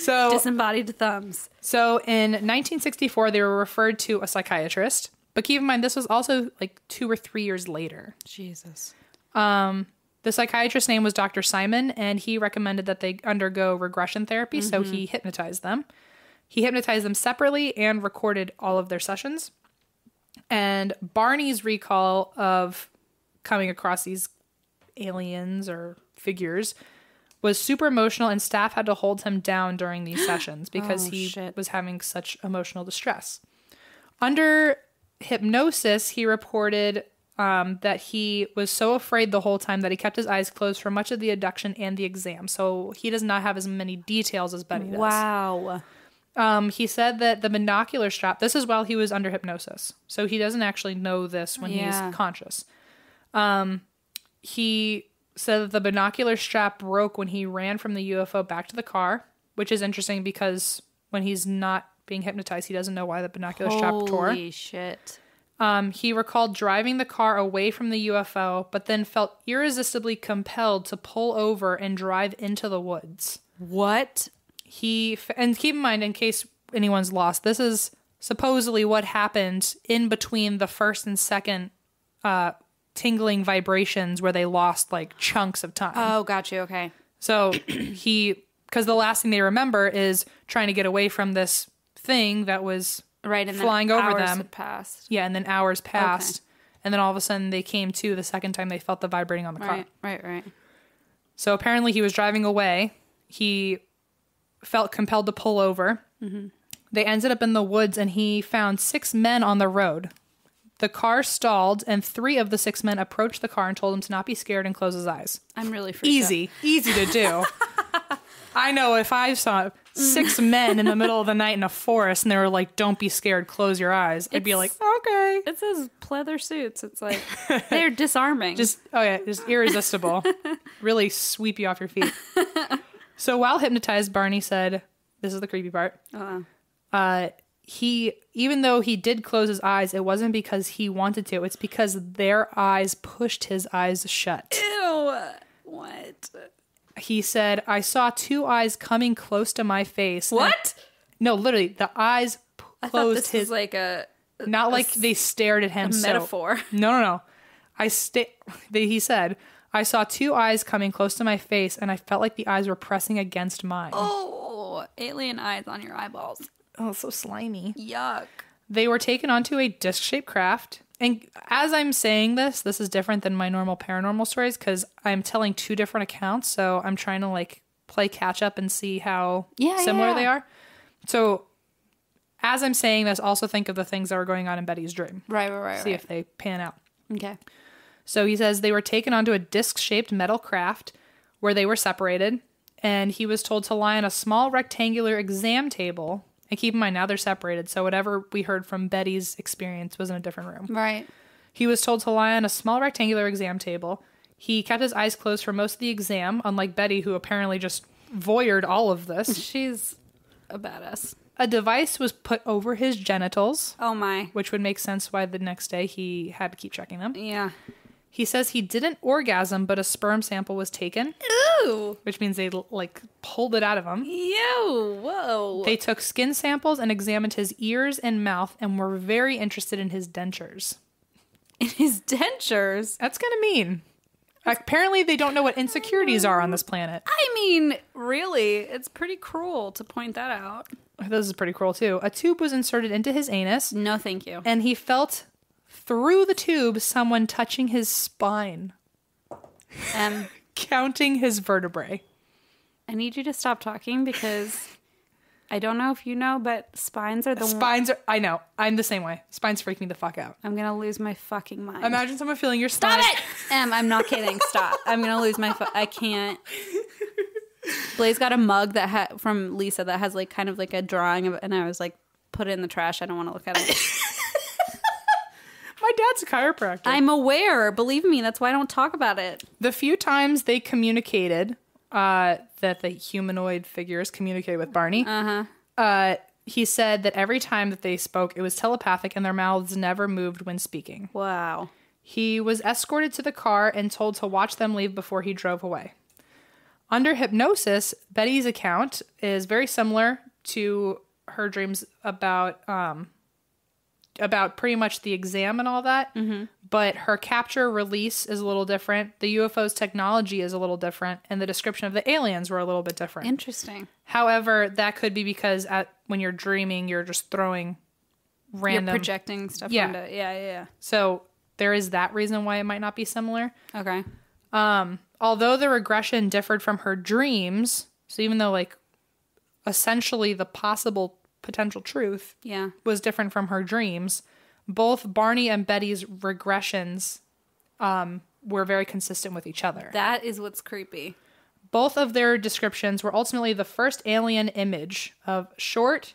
So disembodied thumbs. So in nineteen sixty-four, they were referred to a psychiatrist. But keep in mind, this was also like two or three years later. Jesus. Um, the psychiatrist's name was Doctor Simon, and he recommended that they undergo regression therapy. Mm-hmm. So he hypnotized them. He hypnotized them separately and recorded all of their sessions. And Barney's recall of coming across these aliens or figures was super emotional, and staff had to hold him down during these sessions because oh, he shit. was having such emotional distress. Under hypnosis, he reported um, that he was so afraid the whole time that he kept his eyes closed for much of the abduction and the exam. So he does not have as many details as Betty does. Wow. Um, he said that the binocular strap, this is while he was under hypnosis. So he doesn't actually know this when yeah. he's conscious. Um, he said that the binocular strap broke when he ran from the U F O back to the car, which is interesting because when he's not being hypnotized, he doesn't know why the binocular Holy strap tore. Holy shit. Um, he recalled driving the car away from the U F O, but then felt irresistibly compelled to pull over and drive into the woods. What? He, and keep in mind, in case anyone's lost, this is supposedly what happened in between the first and second uh, tingling vibrations where they lost like chunks of time. Oh, got you. Okay. So he, because the last thing they remember is trying to get away from this thing that was right, and flying then over hours them. Had passed. Yeah, and then hours passed. Okay. And then all of a sudden they came to the second time they felt the vibrating on the car. Right, right, right. So apparently he was driving away. He felt compelled to pull over. Mm-hmm. They ended up in the woods, and he found six men on the road. The car stalled, and three of the six men approached the car and told him to not be scared and close his eyes. I'm really freaked Easy. Out. Easy to do. I know if I saw six men in the middle of the night in a forest, and they were like, don't be scared, close your eyes, it's, I'd be like, okay. It says pleather suits. It's like, they're disarming. Just, oh yeah, just irresistible. Really sweep you off your feet. So while hypnotized, Barney said, this is the creepy part, uh-uh. uh, he, even though he did close his eyes, it wasn't because he wanted to. It's because their eyes pushed his eyes shut. Ew. What? He said, I saw two eyes coming close to my face. What? And, no, literally, the eyes I closed this his... this was like a... Not a, like they stared at him. A metaphor. So, no, no, no. I sta- they, he said... I saw two eyes coming close to my face, and I felt like the eyes were pressing against mine. Oh, alien eyes on your eyeballs. Oh, so slimy. Yuck. They were taken onto a disc-shaped craft. And as I'm saying this, this is different than my normal paranormal stories because I'm telling two different accounts, so I'm trying to, like, play catch-up and see how yeah, similar yeah. they are. So as I'm saying this, also think of the things that were going on in Betty's dream. Right, right, right. See right. if they pan out. Okay. So he says they were taken onto a disc-shaped metal craft where they were separated, and he was told to lie on a small rectangular exam table. And keep in mind, now they're separated, so whatever we heard from Betty's experience was in a different room. Right. He was told to lie on a small rectangular exam table. He kept his eyes closed for most of the exam, unlike Betty, who apparently just voyeured all of this. She's a badass. A device was put over his genitals. Oh, my. Which would make sense why the next day he had to keep checking them. Yeah. He says he didn't orgasm, but a sperm sample was taken. Ew. Which means they, like, pulled it out of him. Ew. Whoa. They took skin samples and examined his ears and mouth and were very interested in his dentures. In his dentures? That's kind of mean. Apparently, they don't know what insecurities are on this planet. I mean, really, it's pretty cruel to point that out. This is pretty cruel, too. A tube was inserted into his anus. No, thank you. And he felt... through the tube, someone touching his spine. Um, counting his vertebrae. I need you to stop talking because I don't know if you know, but spines are the Spines are... I know. I'm the same way. Spines freak me the fuck out. I'm going to lose my fucking mind. Imagine someone feeling your spine. Stop it! Em, I'm not kidding. Stop. I'm going to lose my... I can't... Blaze got a mug that ha from Lisa that has like kind of like a drawing of it, and I was like, put it in the trash. I don't want to look at it. My dad's a chiropractor. I'm aware. Believe me, that's why I don't talk about it. The few times they communicated uh, that the humanoid figures communicated with Barney, uh-huh. uh, he said that every time that they spoke, it was telepathic and their mouths never moved when speaking. Wow. He was escorted to the car and told to watch them leave before he drove away. Under hypnosis, Betty's account is very similar to her dreams about um, about pretty much the exam and all that. Mm-hmm. But her capture release is a little different. The U F O's technology is a little different. And the description of the aliens were a little bit different. Interesting. However, that could be because at, when you're dreaming, you're just throwing random... You're projecting stuff. Yeah. Into, yeah, yeah, yeah. So... There is that reason why it might not be similar. Okay. Um, although the regression differed from her dreams, so even though, like, essentially the possible potential truth yeah. was different from her dreams, both Barney and Betty's regressions um, were very consistent with each other. That is what's creepy. Both of their descriptions were ultimately the first alien image of short...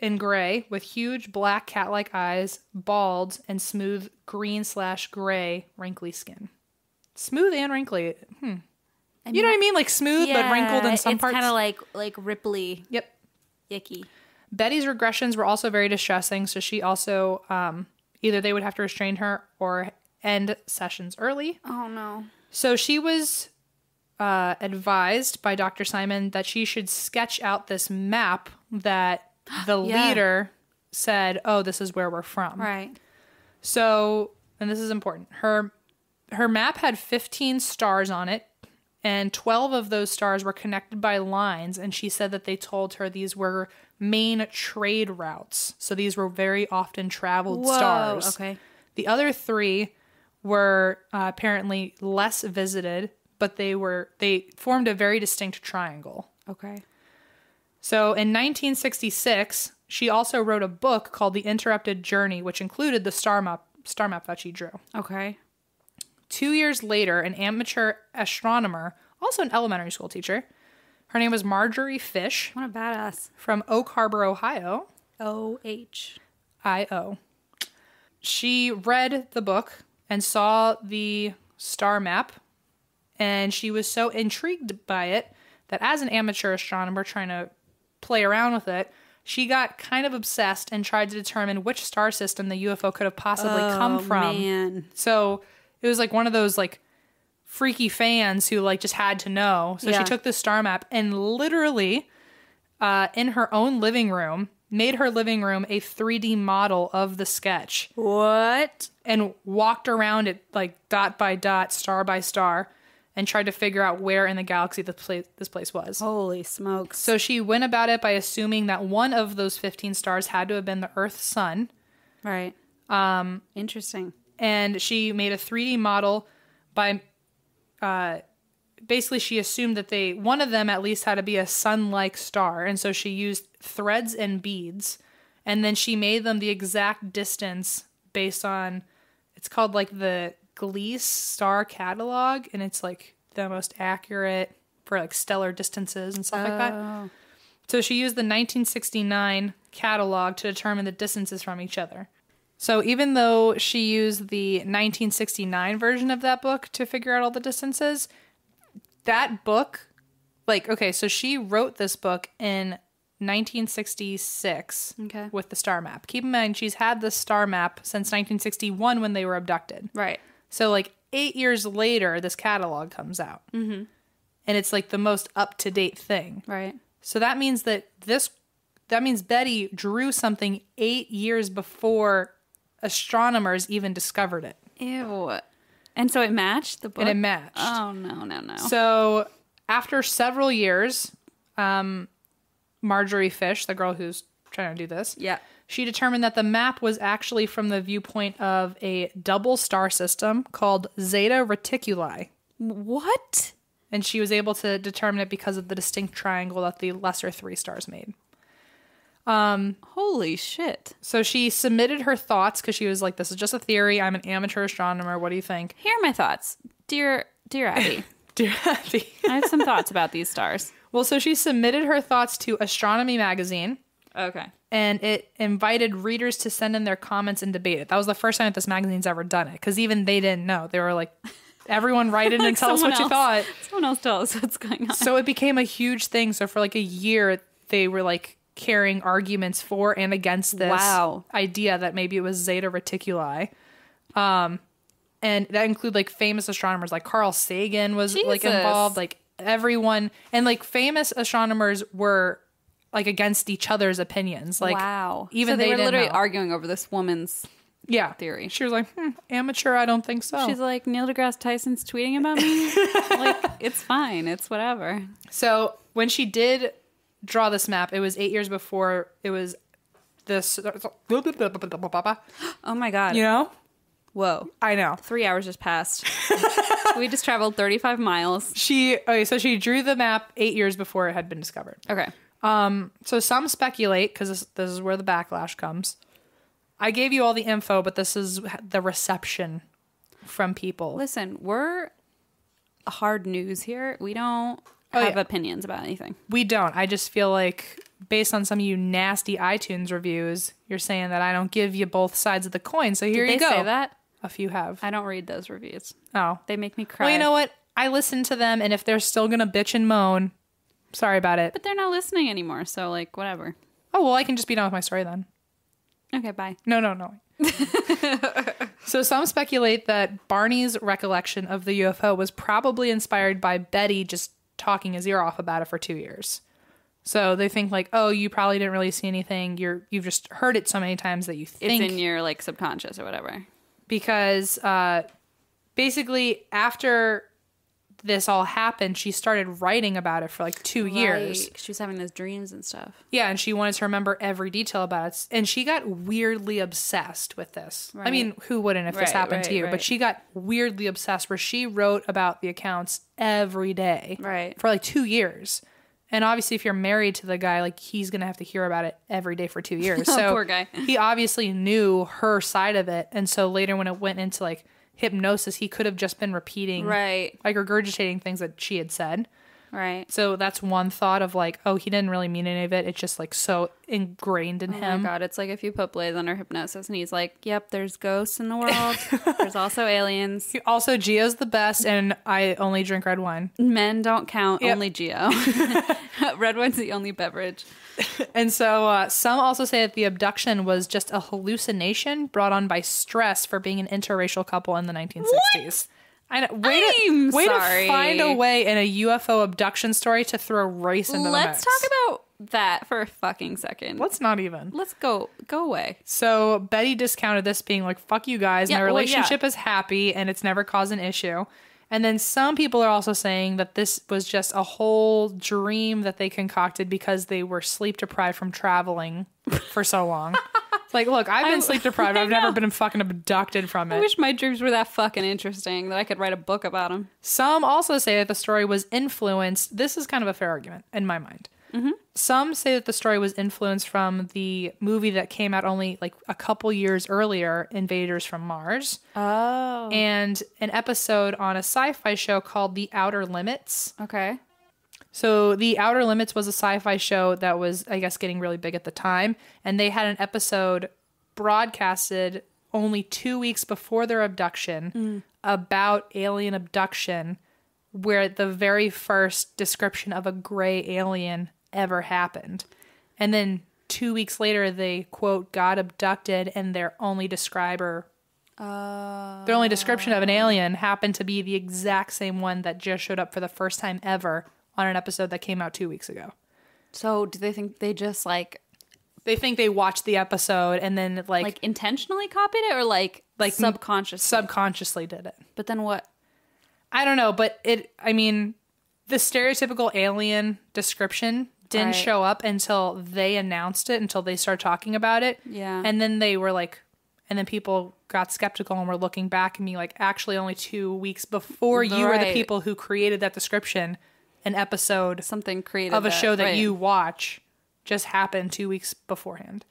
in gray, with huge black cat-like eyes, bald, and smooth green slash gray wrinkly skin. Smooth and wrinkly. Hmm. I mean, you know what I mean? Like smooth, yeah, but wrinkled in some it's parts. It's kind of like, like ripply. Yep. Yucky. Betty's regressions were also very distressing, so she also, um, either they would have to restrain her or end sessions early. Oh, no. So she was uh, advised by Doctor Simon that she should sketch out this map that... The yeah. leader said, "Oh, this is where we're from." Right. So, and this is important. Her her map had fifteen stars on it, and twelve of those stars were connected by lines, and she said that they told her these were main trade routes. So these were very often traveled Whoa, stars. Okay. The other three were uh, apparently less visited, but they were they formed a very distinct triangle. Okay. So in nineteen sixty-six, she also wrote a book called The Interrupted Journey, which included the star map, star map that she drew. Okay. Two years later, an amateur astronomer, also an elementary school teacher, her name was Marjorie Fish. What a badass. From Oak Harbor, Ohio. O H I O. She read the book and saw the star map, and she was so intrigued by it that as an amateur astronomer trying to play around with it, she got kind of obsessed and tried to determine which star system the U F O could have possibly oh, come from. Man. So it was like one of those like freaky fans who like just had to know. So yeah. she took the star map and literally uh, in her own living room, made her living room a three D model of the sketch. What? And walked around it like dot by dot, star by star, and tried to figure out where in the galaxy the place, this place was. Holy smokes. So she went about it by assuming that one of those fifteen stars had to have been the Earth's sun. Right. Um, Interesting. And she made a three D model by... Uh, basically, she assumed that they one of them at least had to be a sun-like star. And so she used threads and beads. And then she made them the exact distance based on... It's called like the... Gliese star catalog, and it's like the most accurate for like stellar distances and stuff oh. like that. So she used the nineteen sixty-nine catalog to determine the distances from each other. So even though she used the nineteen sixty-nine version of that book to figure out all the distances, that book, like, okay, so she wrote this book in nineteen sixty-six okay. with the star map. Keep in mind, she's had the star map since nineteen sixty-one when they were abducted. Right. So, like, eight years later, this catalog comes out. Mm-hmm. And it's, like, the most up-to-date thing. Right. So that means that this... That means Betty drew something eight years before astronomers even discovered it. Ew. And so it matched the book? And it matched. Oh, no, no, no. So, after several years, um, Marjorie Fish, the girl who's trying to do this... Yeah. She determined that the map was actually from the viewpoint of a double star system called Zeta Reticuli. What? And she was able to determine it because of the distinct triangle that the lesser three stars made. Um, Holy shit. So she submitted her thoughts because she was like, this is just a theory. I'm an amateur astronomer. What do you think? Here are my thoughts. Dear, dear Abby. Dear Abby. I have some thoughts about these stars. Well, so she submitted her thoughts to Astronomy Magazine. Okay. and it invited readers to send in their comments and debate it. That was the first time that this magazine's ever done it, because even they didn't know. They were like, everyone write in like and tell us what else. you thought. Someone else tell us what's going on. So it became a huge thing. So for like a year, they were like carrying arguments for and against this wow. idea that maybe it was Zeta Reticuli. Um, and that included like famous astronomers, like Carl Sagan was Jesus. like involved, like everyone. And like famous astronomers were like against each other's opinions. Like, wow. Even so they, they were didn't literally know. arguing over this woman's yeah. theory. She was like, hmm, amateur, I don't think so. She's like, Neil deGrasse Tyson's tweeting about me? Like, it's fine. It's whatever. So when she did draw this map, it was eight years before it was this. Oh my God. You know? Whoa. I know. Three hours just passed. We just traveled thirty-five miles. She, okay, so she drew the map eight years before it had been discovered. Okay. Um, so some speculate, because this, this is where the backlash comes. I gave you all the info, but this is the reception from people. Listen, we're hard news here. We don't oh, have yeah. opinions about anything. We don't. I just feel like based on some of you nasty iTunes reviews, you're saying that I don't give you both sides of the coin. So here Did you they go. Say that? A few have. I don't read those reviews. Oh. They make me cry. Well, you know what? I listen to them, and if they're still going to bitch and moan, sorry about it. But they're not listening anymore, so, like, whatever. Oh, well, I can just be done with my story then. Okay, bye. No, no, no. So some speculate that Barney's recollection of the U F O was probably inspired by Betty just talking his ear off about it for two years. So they think, like, oh, you probably didn't really see anything. You're, you've just heard it so many times that you think... It's in your, like, subconscious or whatever. Because uh, basically after this all happened, she started writing about it for like two right. years. She was having those dreams and stuff. Yeah, and she wanted to remember every detail about it. And she got weirdly obsessed with this. Right. I mean, who wouldn't if right, this happened right, to you? Right. But she got weirdly obsessed where she wrote about the accounts every day right. for like two years. And obviously if you're married to the guy, like he's going to have to hear about it every day for two years. Oh, so poor guy. He obviously knew her side of it. And so later when it went into like hypnosis, he could have just been repeating, right. like regurgitating things that she had said. Right. So that's one thought of like, oh, he didn't really mean any of it. It's just like so ingrained in oh him. Oh my God. It's like if you put Blaze under hypnosis and he's like, yep, there's ghosts in the world. There's also aliens. Also, Gio's the best and I only drink red wine. Men don't count, yep. Only Gio. Red wine's the only beverage. And so uh, some also say that the abduction was just a hallucination brought on by stress for being an interracial couple in the nineteen sixties. What? I know. Way I'm to, way sorry. to find a way in a U F O abduction story to throw race into Let's the mix. Let's talk about that for a fucking second. Let's not even. Let's go go away. So Betty discounted this being like, fuck you guys, yeah, my relationship well, yeah. is happy and it's never caused an issue. And then some people are also saying that this was just a whole dream that they concocted because they were sleep deprived from traveling for so long. It's like, look, I've been I, sleep deprived. I've never been fucking abducted from it. I wish my dreams were that fucking interesting that I could write a book about them. Some also say that the story was influenced. This is kind of a fair argument in my mind. Mm-hmm. Some say that the story was influenced from the movie that came out only like a couple years earlier, Invaders from Mars. Oh. And an episode on a sci-fi show called The Outer Limits. Okay. So The Outer Limits was a sci-fi show that was, I guess, getting really big at the time. And they had an episode broadcasted only two weeks before their abduction mm. about alien abduction, where the very first description of a gray alien ever happened. And then two weeks later, they, quote, got abducted, and their only describer... Uh, their only description of an alien happened to be the exact same one that just showed up for the first time ever on an episode that came out two weeks ago. So do they think they just like... They think they watched the episode and then like... Like intentionally copied it or like, like subconsciously? Subconsciously did it. But then what? I don't know, but it... I mean, the stereotypical alien description didn't right. show up until they announced it, until they started talking about it. Yeah. And then they were like... And then people got skeptical and were looking back at me like, actually only two weeks before right. you were the people who created that description... An episode something created of a that, show that right. you watch just happened two weeks beforehand.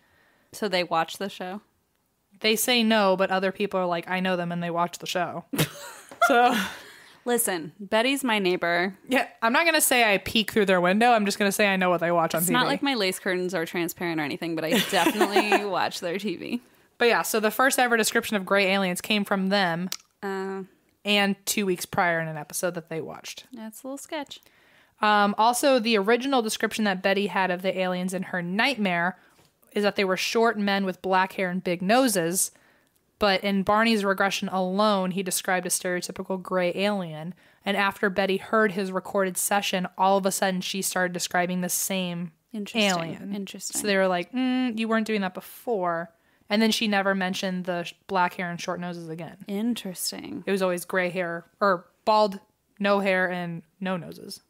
So they watch the show? They say no, but other people are like, I know them and they watch the show. So Listen, Betty's my neighbor. Yeah, I'm not going to say I peek through their window. I'm just going to say I know what they watch on T V. It's not like my lace curtains are transparent or anything, but I definitely watch their T V. But yeah, so the first ever description of gray aliens came from them uh, and two weeks prior in an episode that they watched. That's a little sketch. Um, also, the original description that Betty had of the aliens in her nightmare is that they were short men with black hair and big noses. But in Barney's regression alone, he described a stereotypical gray alien. And after Betty heard his recorded session, all of a sudden she started describing the same Interesting. alien. Interesting. So they were like, mm, you weren't doing that before. And then she never mentioned the black hair and short noses again. Interesting. It was always gray hair, or bald, no hair, and no noses.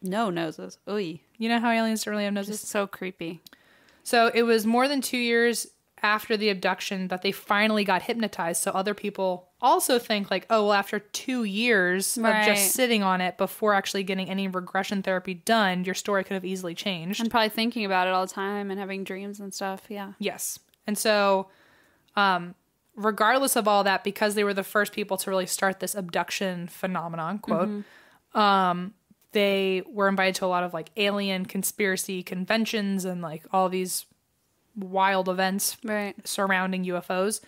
No noses. Oy. You know how aliens don't really have noses? Just so creepy. So it was more than two years after the abduction that they finally got hypnotized. So other people also think like, oh, well, after two years right. of just sitting on it before actually getting any regression therapy done, your story could have easily changed. And probably thinking about it all the time and having dreams and stuff. Yeah. Yes. And so um, regardless of all that, because they were the first people to really start this abduction phenomenon, quote, mm-hmm. um, they were invited to a lot of like alien conspiracy conventions and like all these wild events right. surrounding U F Os,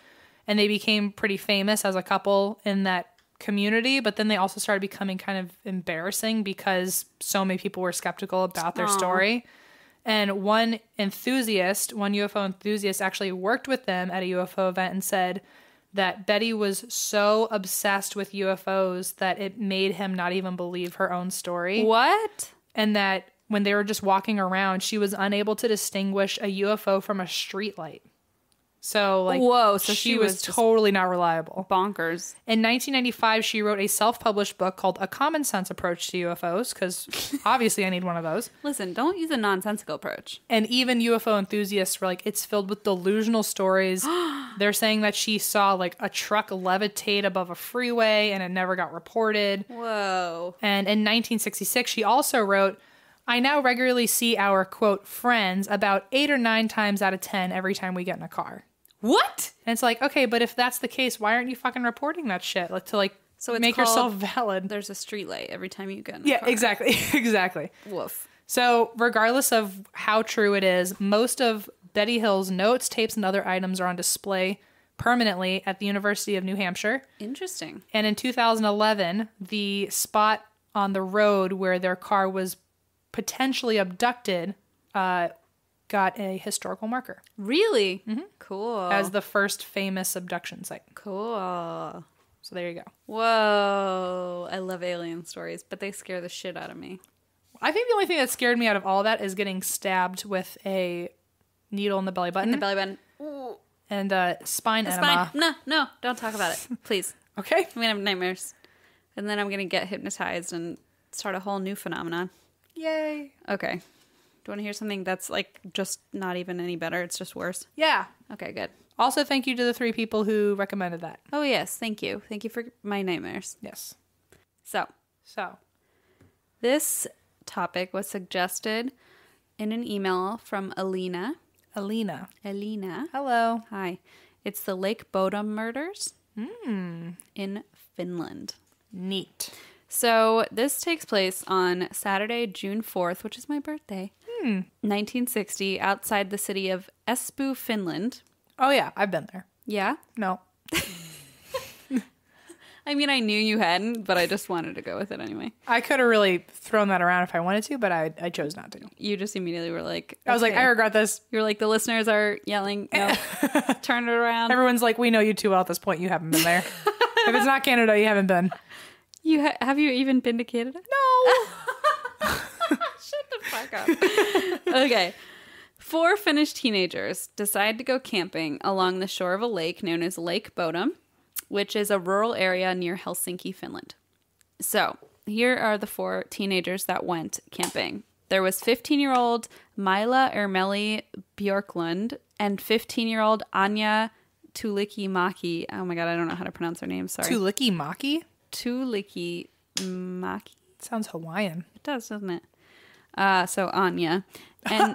and they became pretty famous as a couple in that community, but then they also started becoming kind of embarrassing because so many people were skeptical about their Aww. story. And one enthusiast, one U F O enthusiast actually worked with them at a U F O event and said that Betty was so obsessed with U F Os that it made him not even believe her own story. What? And that when they were just walking around, she was unable to distinguish a U F O from a streetlight. So, like, whoa! So she, she was, was totally not reliable. Bonkers. In nineteen ninety-five, she wrote a self-published book called "A Common Sense Approach to U F Os," because obviously I need one of those. Listen, don't use a nonsensical approach. And even U F O enthusiasts were like, "It's filled with delusional stories." They're saying that she saw like a truck levitate above a freeway, and it never got reported. Whoa! And in nineteen sixty-six, she also wrote, I now regularly see our, quote, friends about eight or nine times out of ten every time we get in a car. What? And it's like, okay, but if that's the case, why aren't you fucking reporting that shit? Like, to, like, so it's make called, yourself valid. There's a streetlight every time you get in a yeah, car. Yeah, exactly. exactly. Woof. So regardless of how true it is, most of Betty Hill's notes, tapes, and other items are on display permanently at the University of New Hampshire. Interesting. And in two thousand eleven, the spot on the road where their car was potentially abducted uh got a historical marker. Really? Mm-hmm. Cool. As the first famous abduction site. Cool. So there you go. Whoa. I love alien stories, but they scare the shit out of me. I think the only thing that scared me out of all that is getting stabbed with a needle in the belly button. In the belly button. Ooh. And uh spine the enema. Spine. No, no, don't talk about it. Please. Okay. I'm gonna have nightmares. And then I'm gonna get hypnotized and start a whole new phenomenon. Yay. Okay. Do you want to hear something that's like just not even any better? It's just worse? Yeah. Okay, good. Also, thank you to the three people who recommended that. Oh, yes. Thank you. Thank you for my nightmares. Yes. So. So. This topic was suggested in an email from Alina. Alina. Alina. Hello. Hi. It's the Lake Bodom murders mm. in Finland. Neat. So this takes place on Saturday, June fourth, which is my birthday, hmm. nineteen sixty, outside the city of Espoo, Finland. Oh, yeah. I've been there. Yeah? No. I mean, I knew you hadn't, but I just wanted to go with it anyway. I could have really thrown that around if I wanted to, but I, I chose not to. You just immediately were like... Okay. I was like, I regret this. You were like, the listeners are yelling, no, turn it around. Everyone's like, we know you too well at this point. You haven't been there. If it's not Canada, you haven't been. You ha have you even been to Canada? No. Shut the fuck up. Okay. Four Finnish teenagers decide to go camping along the shore of a lake known as Lake Bodom, which is a rural area near Helsinki, Finland. So here are the four teenagers that went camping. There was fifteen-year-old Myla Ermeli Bjorklund and fifteen-year-old Anya Tulikimaki. Oh my God, I don't know how to pronounce her name. Sorry. Tulikimaki? Tulikimaki. Sounds Hawaiian. It does, doesn't it? Uh, so Anya. And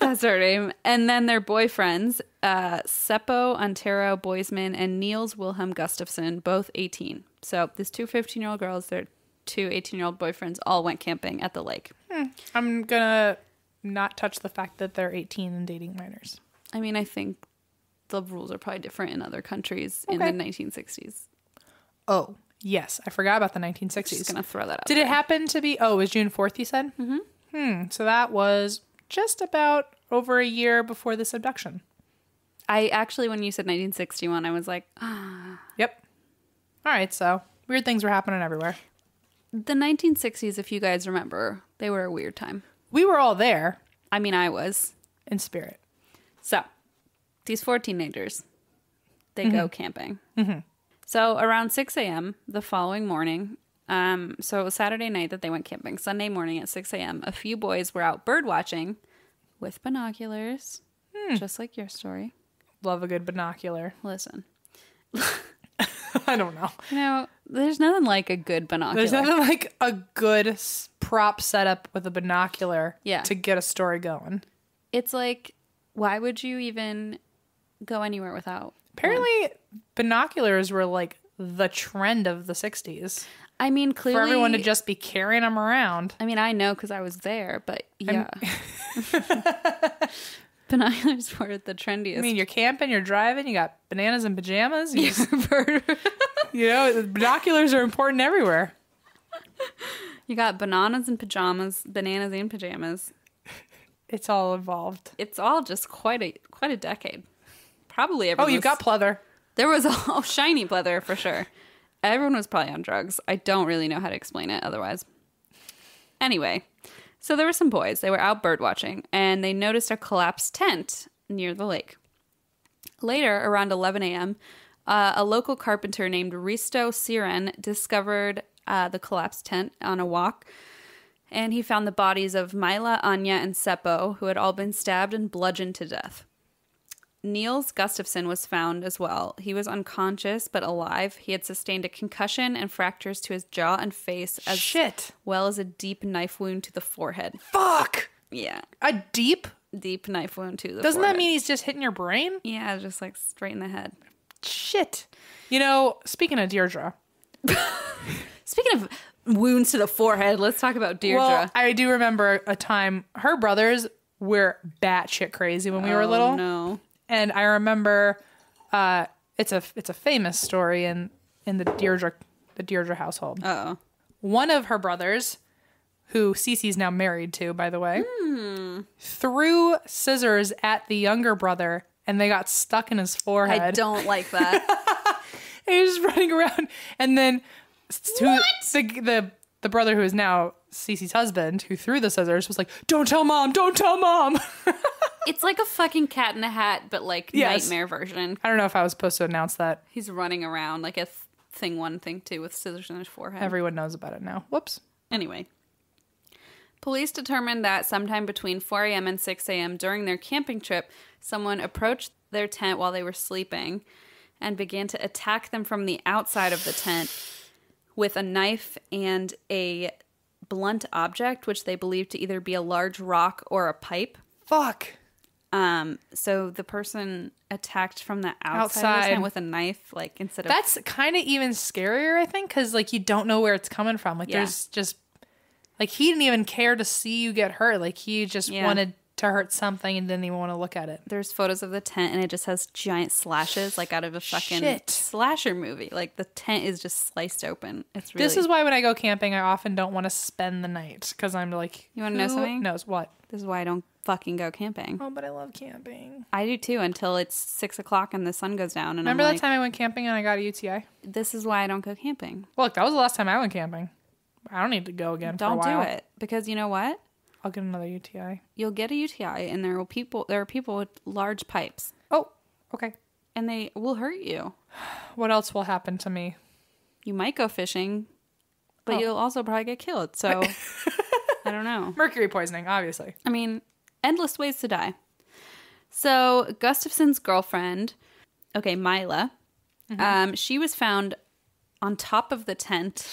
that's her name. And then their boyfriends, uh, Seppo Anttero Boysman and Niels Wilhelm Gustafson, both eighteen. So there's two fifteen-year-old girls, their two eighteen-year-old boyfriends all went camping at the lake. Hmm. I'm going to not touch the fact that they're eighteen and dating minors. I mean, I think the rules are probably different in other countries okay. in the nineteen sixties. Oh, yes. I forgot about the nineteen sixties. I'm just going to throw that out Did there. It happen to be... Oh, it was June fourth, you said? Mm-hmm. Hmm. So that was just about over a year before this abduction. I actually, when you said nineteen sixty-one, I was like, ah. Yep. All right. So weird things were happening everywhere. The nineteen sixties, if you guys remember, they were a weird time. We were all there. I mean, I was. In spirit. So these four teenagers, they mm-hmm. go camping. Mm-hmm. So around six a m the following morning, um, so it was Saturday night that they went camping. Sunday morning at six a m, a few boys were out bird watching with binoculars, hmm. just like your story. Love a good binocular. Listen. I don't know. You know, there's nothing like a good binocular. There's nothing like a good prop setup with a binocular yeah. to get a story going. It's like, why would you even go anywhere without Apparently, one? Binoculars were like the trend of the sixties. I mean, clearly... For everyone to just be carrying them around. I mean, I know because I was there, but yeah. Binoculars were the trendiest. I mean, you're camping, you're driving, you got bananas in pajamas. You, just, you know, binoculars are important everywhere. You got bananas and pajamas, bananas and pajamas. It's all involved. It's all just quite a quite a decade. Probably everyone. Oh, you've got pleather. There was a oh, shiny pleather for sure. Everyone was probably on drugs. I don't really know how to explain it otherwise. Anyway, so there were some boys. They were out bird watching, and they noticed a collapsed tent near the lake. Later, around eleven a m, uh, a local carpenter named Risto Siren discovered uh, the collapsed tent on a walk, and he found the bodies of Myla, Anya, and Seppo, who had all been stabbed and bludgeoned to death. Niels Gustafson was found as well. He was unconscious but alive. He had sustained a concussion and fractures to his jaw and face, as Shit. well as a deep knife wound to the forehead. Fuck! Yeah. A deep? Deep knife wound to the Doesn't forehead. Doesn't that mean he's just hitting your brain? Yeah, just like straight in the head. Shit. You know, speaking of Deirdre. Speaking of wounds to the forehead, let's talk about Deirdre. Well, I do remember a time her brothers were batshit crazy when we oh, were little. Oh, no. And I remember, uh, it's a it's a famous story in in the Deirdre the Deirdre household. Uh-oh. One of her brothers, who Cece's now married to, by the way, mm. threw scissors at the younger brother, and they got stuck in his forehead. I don't like that. And he was just running around, and then what? Who, the, the the brother who is now Cece's husband, who threw the scissors, was like, "Don't tell mom! Don't tell mom!" It's like a fucking Cat in a Hat, but like yes. nightmare version. I don't know if I was supposed to announce that. He's running around like a th thing one, thing two with scissors in his forehead. Everyone knows about it now. Whoops. Anyway. Police determined that sometime between four a m and six a m during their camping trip, someone approached their tent while they were sleeping and began to attack them from the outside of the tent with a knife and a blunt object, which they believed to either be a large rock or a pipe. Fuck. Um, so the person attacked from the outside, outside. with a knife, like instead of that's kind of even scarier, I think, because like you don't know where it's coming from. Like yeah. there's just like he didn't even care to see you get hurt. Like he just yeah. wanted to hurt something and didn't even want to look at it. There's photos of the tent and it just has giant slashes, like out of a fucking Shit. slasher movie. Like the tent is just sliced open. It's really this is why when I go camping, I often don't want to spend the night because I'm like, you want to know something? Knows what? This is why I don't fucking go camping. Oh, but I love camping. I do too until it's six o'clock and the sun goes down. And remember I'm that like, time I went camping and I got a U T I? This is why I don't go camping. Look, that was the last time I went camping. I don't need to go again. Don't for a while. Do it because you know what? I'll get another U T I. You'll get a U T I, and there will people. There are people with large pipes. Oh, okay. And they will hurt you. What else will happen to me? You might go fishing, but oh. you'll also probably get killed. So I don't know. Mercury poisoning, obviously. I mean. Endless ways to die. So Gustafson's girlfriend, okay, Myla, mm-hmm. um, she was found on top of the tent,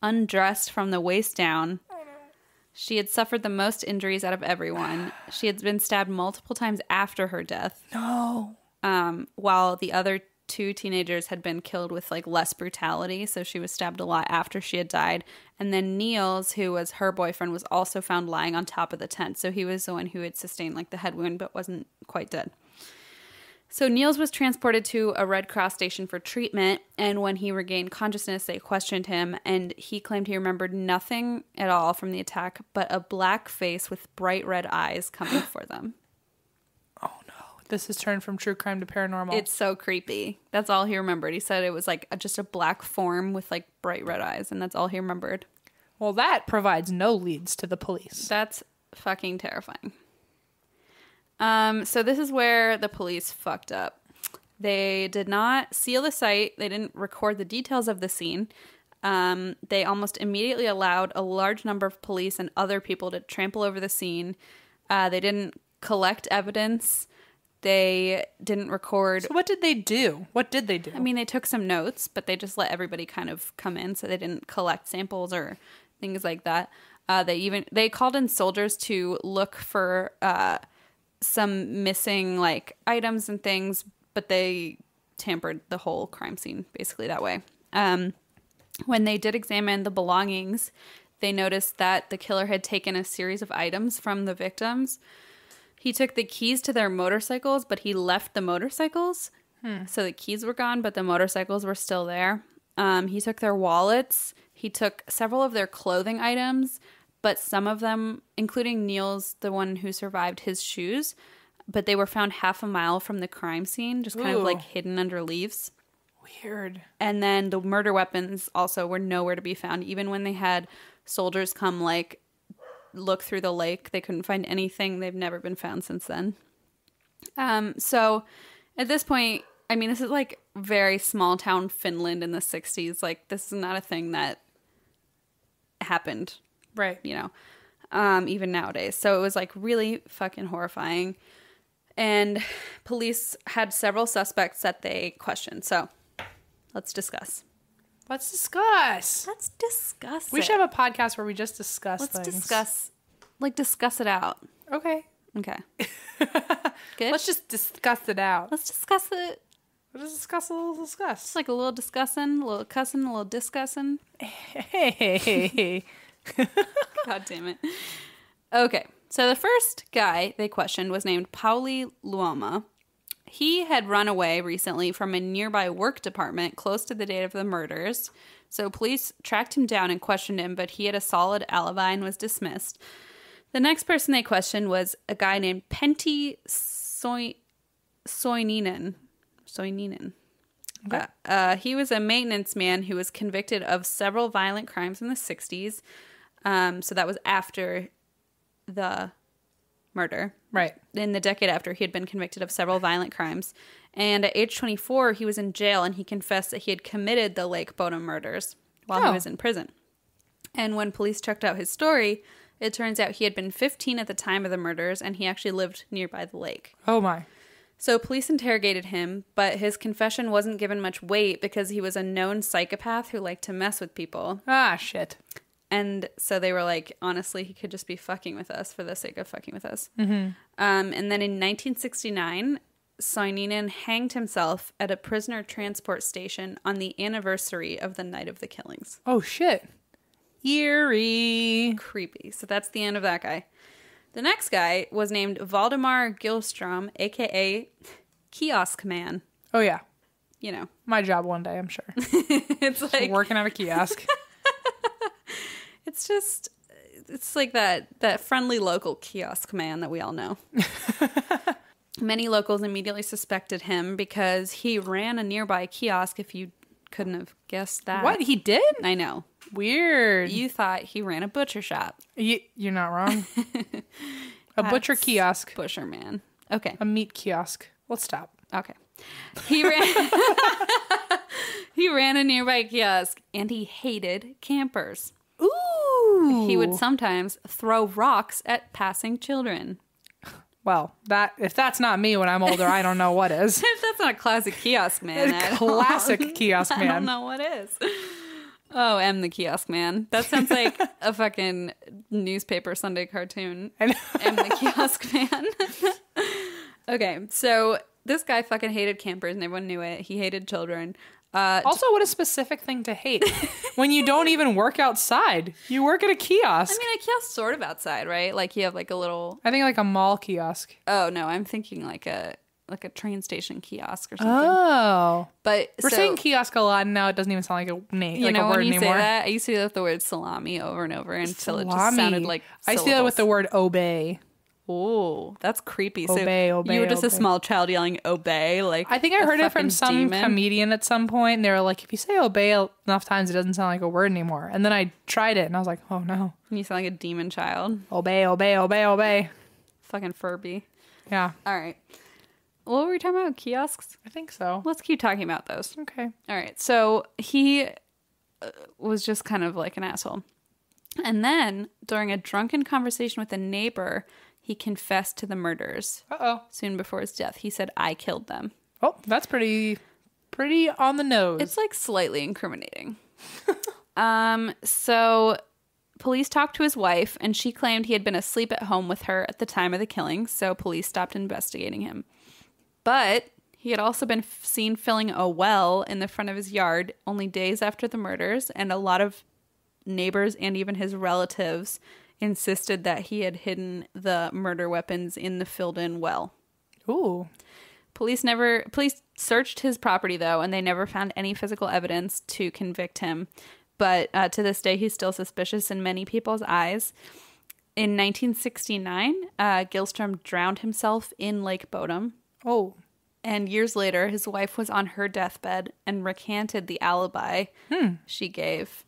undressed from the waist down. Oh, no. She had suffered the most injuries out of everyone. She had been stabbed multiple times after her death. No. um, while the other two teenagers had been killed with like less brutality. So she was stabbed a lot after she had died. And then Niels, who was her boyfriend, was also found lying on top of the tent. So he was the one who had sustained like the head wound but wasn't quite dead. So Niels was transported to a Red Cross station for treatment, and when he regained consciousness, they questioned him, and he claimed he remembered nothing at all from the attack but a black face with bright red eyes coming for them. Oh, no. This has turned from true crime to paranormal. It's so creepy. That's all he remembered. He said it was like a, just a black form with like bright red eyes, and that's all he remembered. Well, that provides no leads to the police. That's fucking terrifying. Um, so this is where the police fucked up. They did not seal the site. They didn't record the details of the scene. Um, they almost immediately allowed a large number of police and other people to trample over the scene. Uh, they didn't collect evidence. They didn't record. So what did they do? What did they do? I mean, they took some notes, but they just let everybody kind of come in. So they didn't collect samples or things like that. Uh, they even, they called in soldiers to look for, uh, some missing like items and things, but they tampered the whole crime scene basically that way. Um, when they did examine the belongings, they noticed that the killer had taken a series of items from the victims. He took the keys to their motorcycles, but he left the motorcycles. Hmm. So the keys were gone, but the motorcycles were still there. Um, he took their wallets. He took several of their clothing items, but some of them, including Niels, the one who survived, his shoes, but they were found half a mile from the crime scene, just kind Ooh. of like hidden under leaves. Weird. And then the murder weapons also were nowhere to be found. Even when they had soldiers come like look through the lake, they couldn't find anything. They've never been found since then. Um, so at this point, I mean, this is like very small town Finland in the sixties. Like this is not a thing that happened. Right. You know, um, even nowadays. So it was like really fucking horrifying. And police had several suspects that they questioned. So let's discuss. Let's discuss. Let's discuss. We it. should have a podcast where we just discuss let's things. Let's discuss. Like discuss it out. Okay. Okay. Good. Let's just discuss it out. Let's discuss it. Let's discuss a little discuss. Just like a little discussing, a little cussing, a little discussing. Hey. God damn it. Okay, so the first guy they questioned was named Pauli Luoma. He had run away recently from a nearby work department close to the date of the murders. So police tracked him down and questioned him, but he had a solid alibi and was dismissed. The next person they questioned was a guy named Pentti Soininen. Soininen. Okay. Uh, uh, he was a maintenance man who was convicted of several violent crimes in the sixties. Um, so that was after the murder. Right. In the decade after, he had been convicted of several violent crimes. And at age twenty-four, he was in jail, and he confessed that he had committed the Lake Bodom murders while oh. he was in prison. And when police checked out his story, it turns out he had been fifteen at the time of the murders, and he actually lived nearby the lake. Oh, my. So police interrogated him, but his confession wasn't given much weight because he was a known psychopath who liked to mess with people. Ah, shit. And so they were like, honestly, he could just be fucking with us for the sake of fucking with us. Mm-hmm. Um, and then in nineteen sixty-nine, Soininen hanged himself at a prisoner transport station on the anniversary of the night of the killings. Oh, shit. Eerie. Creepy. So that's the end of that guy. The next guy was named Valdemar Gilstrom, a k a. Kiosk Man. Oh, yeah. You know. My job one day, I'm sure. It's like... Just working at a kiosk. It's just, it's like that, that friendly local kiosk man that we all know. Many locals immediately suspected him because he ran a nearby kiosk, if you couldn't have guessed that. What? He did? I know. Weird. You thought he ran a butcher shop. You, you're not wrong. A butcher kiosk. Butcher man. Okay. A meat kiosk. Let's stop. Okay. He ran, he ran a nearby kiosk, and he hated campers. Ooh. He would sometimes throw rocks at passing children. Well, that if that's not me when I'm older, I don't know what is. If that's not a classic kiosk man. A classic kiosk man. I don't know what is. Oh, M the Kiosk Man. That sounds like a fucking newspaper Sunday cartoon. M the Kiosk Man. Okay, so This guy fucking hated campers and everyone knew it. He hated children. Uh, also, what a specific thing to hate when you don't even work outside. You work at a kiosk. I mean, a kiosk sort of outside, right? Like you have like a little. I think like a mall kiosk. Oh no, I'm thinking like a like a train station kiosk or something. Oh, but we're so, saying kiosk a lot, and now it doesn't even sound like a name. You like know, a word when you anymore. Say that, I used to do that with the word salami over and over until salami. It just sounded like. Syllables. I see that with the word obey. Oh, that's creepy. Obey, so obey, you were just obey. A small child yelling obey. Like I think I heard it from some demon. comedian at some point, and they were like, if you say obey enough times, it doesn't sound like a word anymore. And then I tried it, and I was like, oh, no. You sound like a demon child. Obey, obey, obey, obey. Fucking Furby. Yeah. All right. What were we talking about? Kiosks? I think so. Let's keep talking about those. Okay. All right. So he was just kind of like an asshole. And then during a drunken conversation with a neighbor, he confessed to the murders. Uh-oh. Soon before his death. He said, I killed them. Oh, that's pretty pretty on the nose. It's like slightly incriminating. um, so police talked to his wife, and she claimed he had been asleep at home with her at the time of the killing, so police stopped investigating him. But he had also been seen filling a well in the front of his yard only days after the murders, and a lot of neighbors and even his relatives insisted that he had hidden the murder weapons in the filled-in well. Ooh. Police never police searched his property, though, and they never found any physical evidence to convict him. But uh, to this day, he's still suspicious in many people's eyes. In nineteen sixty-nine, uh, Gilstrom drowned himself in Lake Bodom. Oh. And years later, his wife was on her deathbed and recanted the alibi hmm. she gave,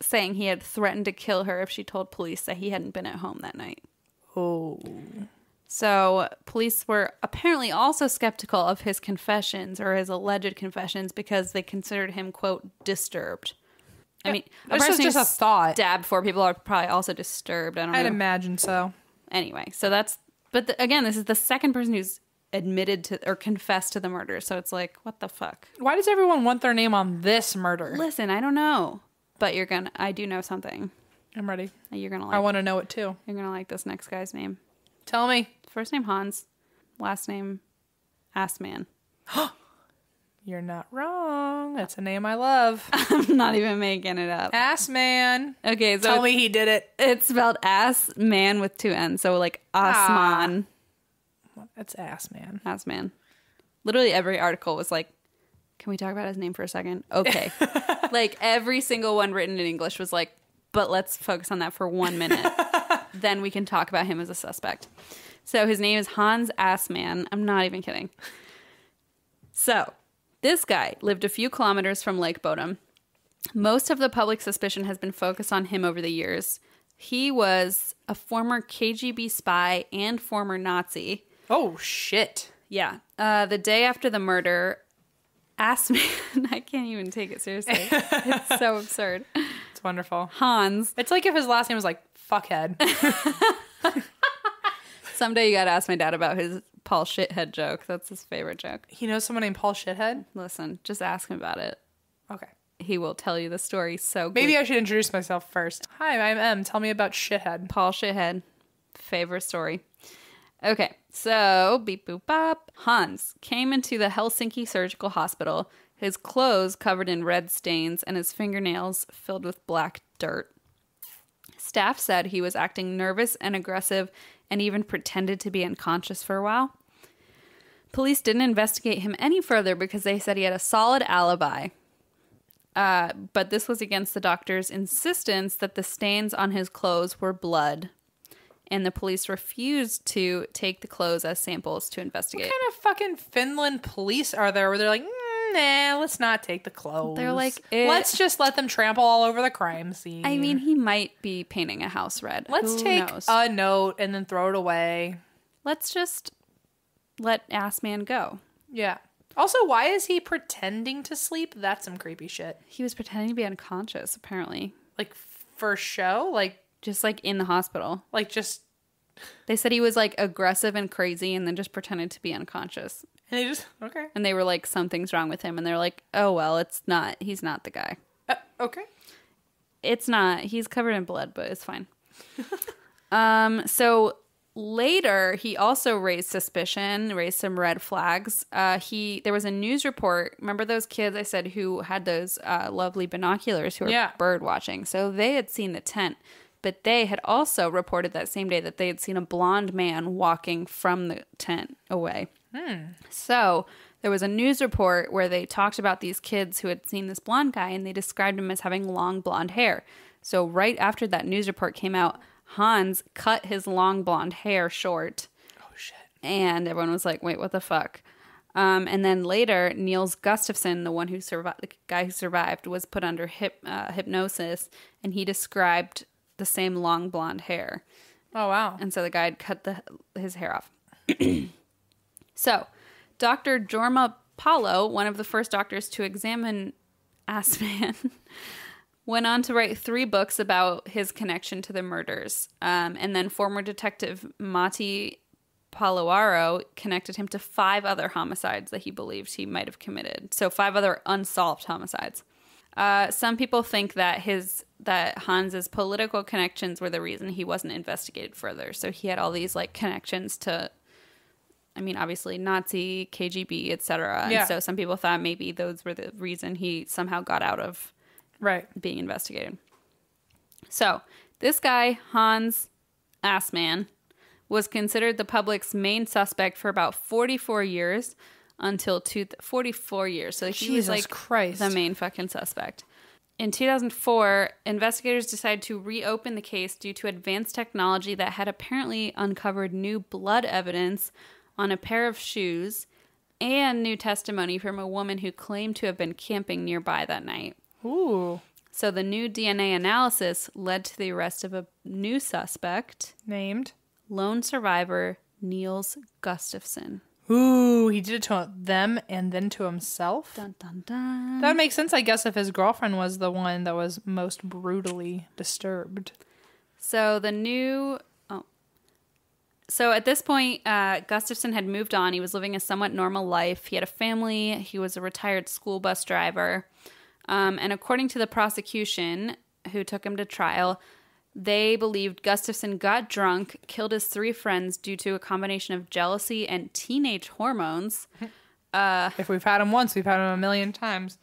saying he had threatened to kill her if she told police that he hadn't been at home that night. Oh. So police were apparently also skeptical of his confessions or his alleged confessions because they considered him, quote, disturbed. Yeah. I mean, a person just, just a thought. Stabbed four people are probably also disturbed. I don't know. I'd imagine so. Anyway, so that's, but the, again, this is the second person who's admitted to or confessed to the murder. So it's like, what the fuck? Why does everyone want their name on this murder? Listen, I don't know. But you're gonna, I do know something. I'm ready. You're gonna like I wanna know it too. You're gonna like this next guy's name. Tell me. First name Hans, last name Assmann. You're not wrong. That's a name I love. I'm not even making it up. Assmann. Okay, so tell me he did it. It's spelled ass man with two N's. So like Assmann. Ah, that's Assmann. Assmann. Literally every article was like, can we talk about his name for a second? Okay. Like every single one written in English was like, but let's focus on that for one minute. Then we can talk about him as a suspect. So his name is Hans Assmann. I'm not even kidding. So this guy lived a few kilometers from Lake Bodom. Most of the public suspicion has been focused on him over the years. He was a former K G B spy and former Nazi. Oh, shit. Yeah. Uh, the day after the murder, Assmann, I can't even take it seriously. It's so absurd. It's wonderful. Hans. It's like if his last name was like fuckhead. Someday you gotta ask my dad about his Paul Shithead joke. That's his favorite joke. He knows someone named Paul Shithead? Listen, just ask him about it. Okay. He will tell you the story so good. Maybe I should introduce myself first. Hi, I'm Em. Tell me about Shithead. Paul Shithead. Favorite story. Okay, so beep boop bop. Hans came into the Helsinki Surgical Hospital, his clothes covered in red stains and his fingernails filled with black dirt. Staff said he was acting nervous and aggressive and even pretended to be unconscious for a while. Police didn't investigate him any further because they said he had a solid alibi. Uh, but this was against the doctor's insistence that the stains on his clothes were blood. And the police refused to take the clothes as samples to investigate. What kind of fucking Finland police are there where they're like, mm, nah, let's not take the clothes. They're like, it, let's just let them trample all over the crime scene. I mean, he might be painting a house red. Let's Who take knows? a note and then throw it away. Let's just let Assmann go. Yeah. Also, why is he pretending to sleep? That's some creepy shit. He was pretending to be unconscious, apparently. Like, for show? Like, just like in the hospital. Like just. They said he was like aggressive and crazy and then just pretended to be unconscious. And they just, okay. And they were like, something's wrong with him. And they're like, oh, well, it's not. He's not the guy. Uh, okay. It's not. He's covered in blood, but it's fine. um. So Later, he also raised suspicion, raised some red flags. Uh, he there was a news report. Remember those kids I said who had those uh, lovely binoculars who were yeah. bird watching? So they had seen the tent, but they had also reported that same day that they had seen a blonde man walking from the tent away. Hmm. So there was a news report where they talked about these kids who had seen this blonde guy, and they described him as having long blonde hair. So right after that news report came out, Hans cut his long blonde hair short. Oh, shit. And everyone was like, wait, what the fuck? Um, and then later, Niels Gustafson, the one who survived, the guy who survived, was put under hip, uh, hypnosis, and he described the same long blonde hair. Oh, wow. And so the guy had cut the, his hair off. So, Doctor Jorma Palo, one of the first doctors to examine Assmann, went on to write three books about his connection to the murders. Um, and then former detective Mati Paloaro connected him to five other homicides that he believed he might have committed. So five other unsolved homicides. Uh, some people think that his that Hans's political connections were the reason he wasn't investigated further. So he had all these like connections to, I mean, obviously Nazi, K G B, et cetera. Yeah. And so some people thought maybe those were the reason he somehow got out of right being investigated. So this guy, Hans Assmann, was considered the public's main suspect for about forty-four years until two forty-four years. So he Jesus was like Christ. the main fucking suspect. In two thousand four, investigators decided to reopen the case due to advanced technology that had apparently uncovered new blood evidence on a pair of shoes and new testimony from a woman who claimed to have been camping nearby that night. Ooh. So the new D N A analysis led to the arrest of a new suspect. Named? Lone survivor Niels Gustafson. Ooh, he did it to them and then to himself? Dun, dun, dun. That makes sense, I guess, if his girlfriend was the one that was most brutally disturbed. So the new... Oh. So at this point, uh, Gustafson had moved on. He was living a somewhat normal life. He had a family. He was a retired school bus driver. Um, and according to the prosecution, who took him to trial, they believed Gustafson got drunk, killed his three friends due to a combination of jealousy and teenage hormones. Uh, if we've had him once, we've had him a million times.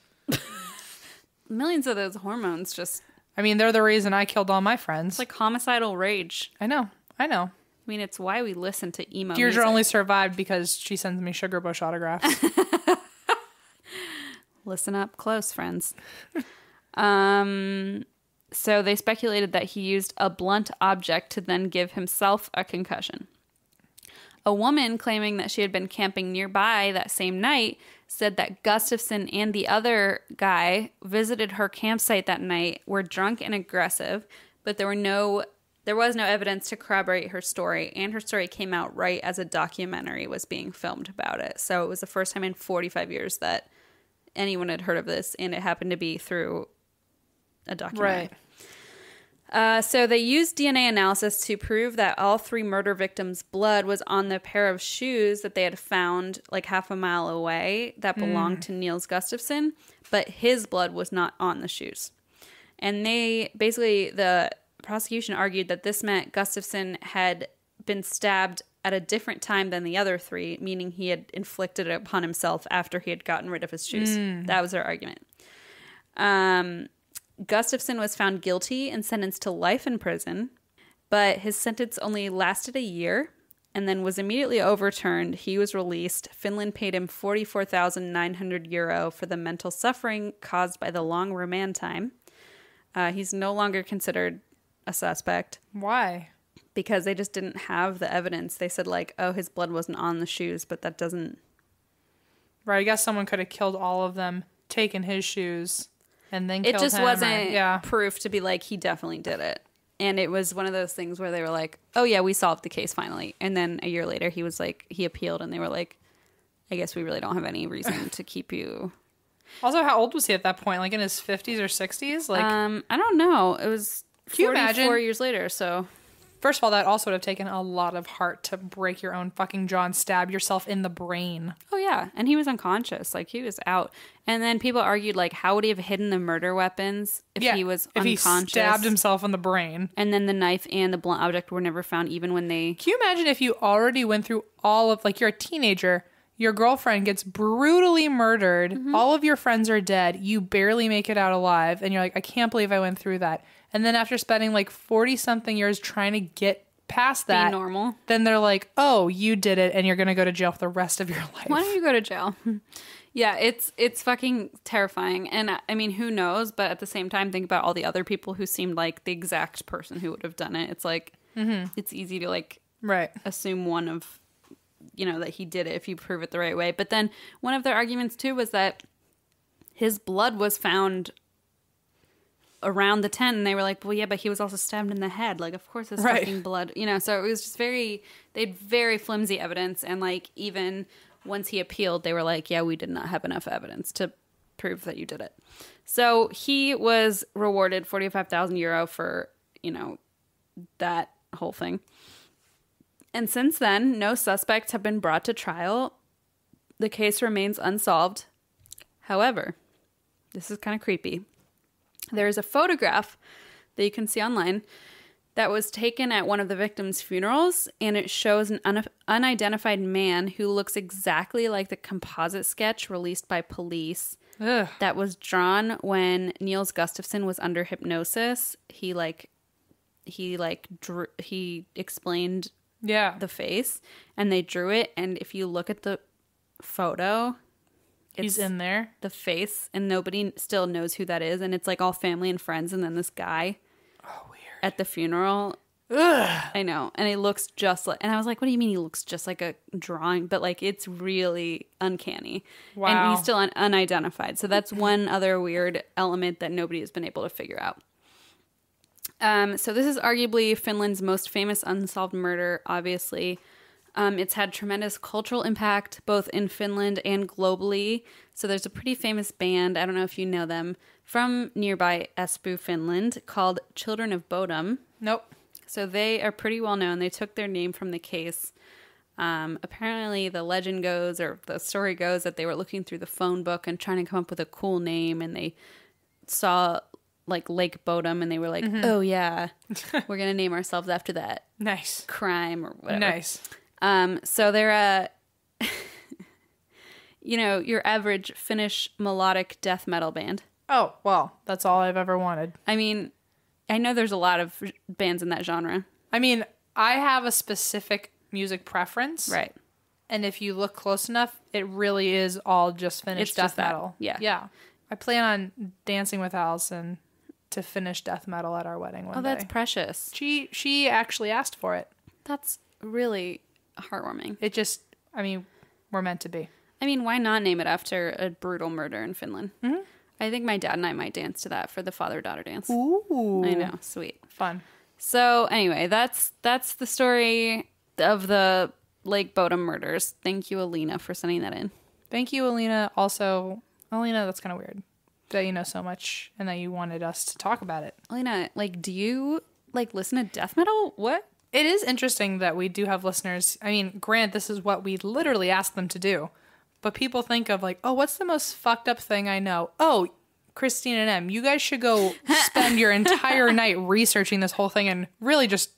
Millions of those hormones just... I mean, they're the reason I killed all my friends. It's like homicidal rage. I know. I know. I mean, it's why we listen to emo Deirdre music. Only survived because she sends me Sugarbush autographs. Listen up close, friends. um, so they speculated that he used a blunt object to then give himself a concussion. A woman claiming that she had been camping nearby that same night said that Gustafson and the other guy visited her campsite that night, were drunk and aggressive, but there were no there was no evidence to corroborate her story, and her story came out right as a documentary was being filmed about it. So it was the first time in forty-five years that anyone had heard of this, and it happened to be through a documentary. Right. Uh, so they used D N A analysis to prove that all three murder victims' blood was on the pair of shoes that they had found like half a mile away that belonged mm. to Niels Gustafson, but his blood was not on the shoes. And they basically, the prosecution argued that this meant Gustafson had been stabbed at a different time than the other three, meaning he had inflicted it upon himself after he had gotten rid of his shoes. Mm. That was their argument. Um, Gustafson was found guilty and sentenced to life in prison, but his sentence only lasted a year and then was immediately overturned. He was released. Finland paid him forty-four thousand nine hundred euro for the mental suffering caused by the long remand time. Uh, he's no longer considered a suspect. Why? Because they just didn't have the evidence. They said, like, oh, his blood wasn't on the shoes, but that doesn't... Right, I guess someone could have killed all of them, taken his shoes, and then it killed him. It just wasn't or, yeah. proof to be like, he definitely did it. And it was one of those things where they were like, oh, yeah, we solved the case finally. And then a year later, he was like, he appealed, and they were like, I guess we really don't have any reason to keep you... Also, how old was he at that point? Like, in his fifties or sixties? Like, um, I don't know. It was forty-four years later, so... First of all, that also would have taken a lot of heart to break your own fucking jaw and stab yourself in the brain. Oh, yeah. And he was unconscious. Like, he was out. And then people argued, like, how would he have hidden the murder weapons if yeah, he was if unconscious? He stabbed himself in the brain. And then the knife and the blunt object were never found, even when they... Can you imagine if you already went through all of... Like, you're a teenager... Your girlfriend gets brutally murdered. Mm-hmm. All of your friends are dead. You barely make it out alive. And you're like, I can't believe I went through that. And then after spending like forty something years trying to get past that. Be normal. Then they're like, oh, you did it. And you're going to go to jail for the rest of your life. Why don't you go to jail? Yeah, it's it's fucking terrifying. And I mean, who knows? But at the same time, think about all the other people who seemed like the exact person who would have done it. It's like, mm-hmm. It's easy to like right. assume one of... you know, that he did it if you prove it the right way. But then one of their arguments, too, was that his blood was found around the tent. And they were like, well, yeah, but he was also stabbed in the head. Like, of course his right. fucking blood. You know, so it was just very, they had very flimsy evidence. And, like, even once he appealed, they were like, yeah, we did not have enough evidence to prove that you did it. So he was rewarded forty-five thousand euro for, you know, that whole thing. And since then, no suspects have been brought to trial. The case remains unsolved. However, this is kind of creepy. There is a photograph that you can see online that was taken at one of the victims' funerals, and it shows an un unidentified man who looks exactly like the composite sketch released by police Ugh. That was drawn when Niels Gustafson was under hypnosis. He like, he like drew, he explained. Yeah. The face. And they drew it. And if you look at the photo, it's He's in there. The face. And nobody still knows who that is. And it's like all family and friends. And then this guy oh, weird. At the funeral. Ugh. I know. And it looks just like... And I was like, what do you mean he looks just like a drawing? But like, it's really uncanny. Wow. And he's still un unidentified. So that's one other weird element that nobody has been able to figure out. Um, so this is arguably Finland's most famous unsolved murder, obviously. Um, it's had tremendous cultural impact, both in Finland and globally. So there's a pretty famous band, I don't know if you know them, from nearby Espoo, Finland, called Children of Bodom. Nope. So they are pretty well known. They took their name from the case. Um, apparently the legend goes, or the story goes, that they were looking through the phone book and trying to come up with a cool name, and they saw... like Lake Bodom, and they were like, mm-hmm. oh yeah, we're gonna name ourselves after that nice crime or whatever. Nice. Um, so they're a, you know, your average Finnish melodic death metal band. Oh well, that's all I've ever wanted. I mean, I know there's a lot of bands in that genre. I mean, I have a specific music preference, right? And if you look close enough, it really is all just Finnish it's death just metal. That. Yeah, yeah. I plan on dancing with Allison to finish death metal at our wedding one day. Oh, that's precious. She she actually asked for it. That's really heartwarming. It just, I mean, we're meant to be. I mean, why not name it after a brutal murder in Finland? Mm-hmm. I think my dad and I might dance to that for the father-daughter dance. Ooh. I know, sweet. Fun. So anyway, that's that's the story of the Lake Bodom murders. Thank you, Alina, for sending that in. Thank you, Alina. Also, Alina, that's kind of weird. That you know so much and that you wanted us to talk about it. Alina, like, do you, like, listen to death metal? What? It is interesting that we do have listeners. I mean, grant, this is what we literally ask them to do. But people think of, like, oh, what's the most fucked up thing I know? Oh, Christine and Em, you guys should go spend your entire night researching this whole thing and really just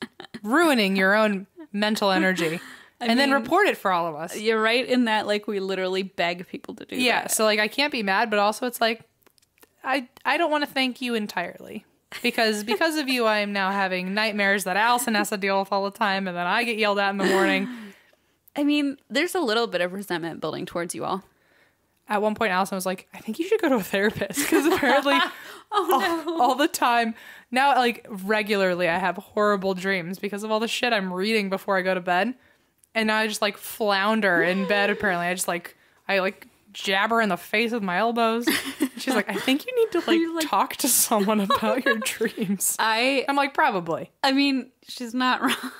ruining your own mental energy. I and mean, then report it for all of us. You're right in that, like, we literally beg people to do yeah, that. Yeah, so, like, I can't be mad, but also it's like, I I don't want to thank you entirely because because of you I am now having nightmares that Allison has to deal with all the time, and then I get yelled at in the morning. I mean, there's a little bit of resentment building towards you all. At one point, Allison was like, I think you should go to a therapist because apparently oh, all, no. all the time now, like regularly, I have horrible dreams because of all the shit I'm reading before I go to bed, and now I just like flounder in bed. Apparently, I just like I like. jabber in the face with my elbows. She's like, I think you need to like, like talk to someone about your dreams. I I'm like, probably. I mean, she's not wrong.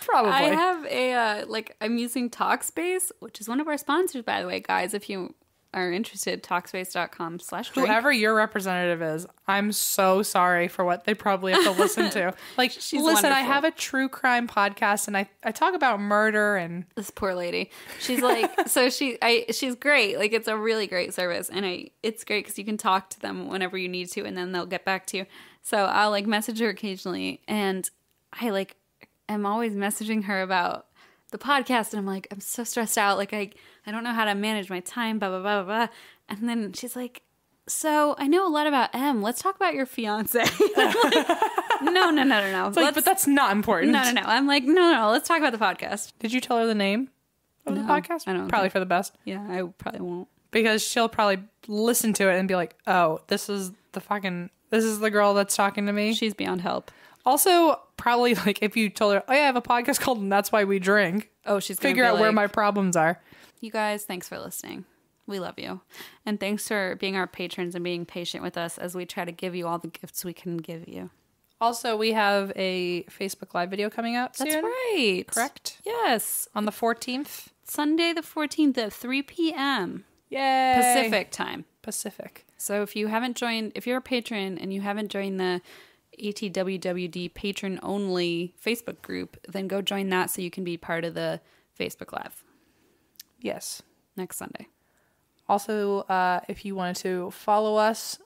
Probably. I have a uh, like I'm using Talkspace, which is one of our sponsors, by the way, guys. If you are interested, talkspace.com slash drink. Whoever your representative is, I'm so sorry for what they probably have to listen to. Like, she's listen, wonderful. I have a true crime podcast and I, I talk about murder and... This poor lady. She's like, so she, I, she's great. Like, it's a really great service. And I, it's great because you can talk to them whenever you need to and then they'll get back to you. So I'll like message her occasionally and I like, I'm always messaging her about the podcast and I'm like, I'm so stressed out. Like, I, I don't know how to manage my time, blah, blah, blah, blah, blah. And then she's like, so I know a lot about M. Let's talk about your fiance. Like, no, no, no, no, no. It's like, but that's not important. No, no, no. I'm like, no, no, no. Let's talk about the podcast. Did you tell her the name of no, the podcast? I don't Probably think. For the best. Yeah, I probably won't. Because she'll probably listen to it and be like, oh, this is the fucking, this is the girl that's talking to me. She's beyond help. Also, probably like if you told her, oh, yeah, I have a podcast called And That's Why We Drink. Oh, she's going to figure out like, where my problems are. You guys, thanks for listening. We love you. And thanks for being our patrons and being patient with us as we try to give you all the gifts we can give you. Also, we have a Facebook Live video coming out soon. That's right. Correct? Yes. On the fourteenth. Sunday the fourteenth at three p m Yay. Pacific time. Pacific. So if you haven't joined, if you're a patron and you haven't joined the A T W W D patron only Facebook group, then go join that so you can be part of the Facebook Live. Yes. Next Sunday. Also, uh, if you wanted to follow us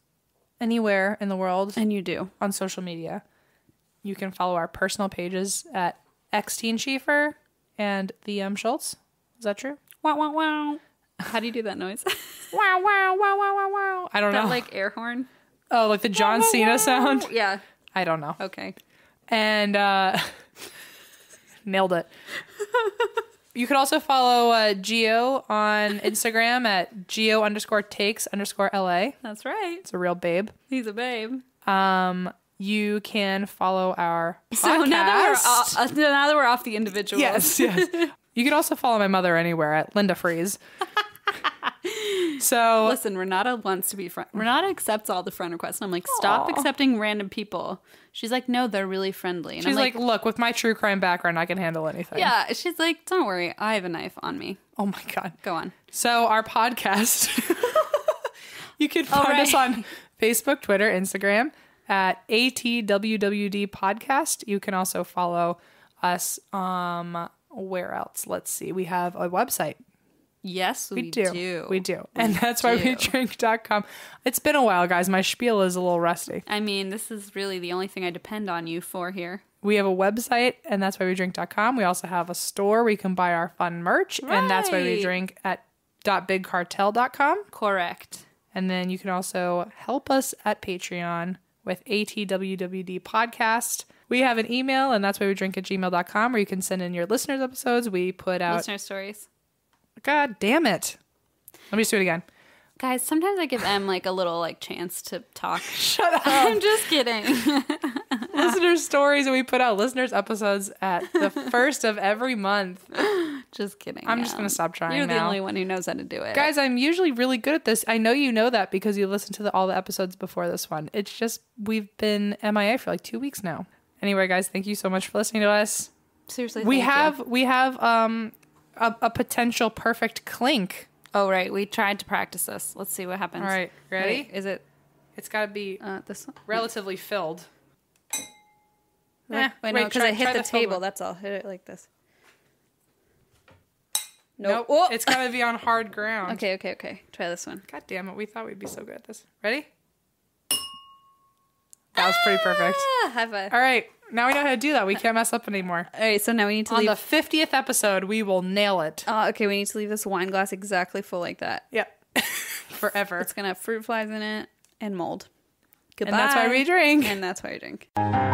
anywhere in the world. And you do. On social media. You can follow our personal pages at X Teen Schieffer and the M Schultz. Is that true? Wow, wow, wow. How do you do that noise? Wow, wow, wow, wow, wow, wow. I don't that, know. That like air horn? Oh, like the John wow, Cena wow, wow. sound? Yeah. I don't know. Okay. And uh, nailed it. You can also follow uh, Gio on Instagram at Gio underscore takes underscore LA. That's right. It's a real babe. He's a babe. Um, you can follow our podcast. So now that we're, all, now that we're off the individuals. Yes, yes. You can also follow my mother anywhere at Linda Freeze. So listen, Renata wants to be friend. Renata accepts all the friend requests, and I'm like, stop Aww. accepting random people. She's like, no, they're really friendly. And she's I'm like, like, look, with my true crime background, I can handle anything. Yeah, she's like, don't worry, I have a knife on me. Oh my god, go on. So our podcast, you can find right. us on Facebook, Twitter, Instagram at A T W W D Podcast. You can also follow us. Um, where else? Let's see. We have a website. Yes, we, we do. do. We do. And we that's do. why we drink dot com. It's been a while, guys. My spiel is a little rusty. I mean, this is really the only thing I depend on you for here. We have a website, and that's why we drink dot com. We also have a store where you can buy our fun merch, right. and that's why we drink at dot big cartel dot com. Correct. And then you can also help us at Patreon with A T W W D Podcast. We have an email, and that's why we drink at gmail dot com, where you can send in your listeners' episodes. We put out listener stories. God damn it. Let me just do it again. Guys, sometimes I give Em like a little like chance to talk. Shut up. I'm just kidding. Listener stories, and we put out listeners episodes at the first of every month. Just kidding. I'm Em. just going to stop trying You're now. the only one who knows how to do it. Guys, I'm usually really good at this. I know you know that because you listened to the, all the episodes before this one. It's just we've been M I A for like two weeks now. Anyway, guys, thank you so much for listening to us. Seriously, we thank have you. we have um A, a potential perfect clink. Oh, right. We tried to practice this. Let's see what happens. All right. Ready? Wait, is it? It's got to be uh, this one? relatively filled. Eh, wait, no, because I hit the, the table. That's all. Hit it like this. Nope. nope. Oh. It's got to be on hard ground. Okay, okay, okay. Try this one. God damn it. We thought we'd be so good at this. Ready? That was pretty perfect. Ah, high five. All right. Now we know how to do that. We can't mess up anymore. All right, so now we need to leave. On the fiftieth episode, we will nail it. Oh, okay, we need to leave this wine glass exactly full like that. Yep. Forever. It's going to have fruit flies in it and mold. Goodbye. And that's why we drink. And that's why we drink.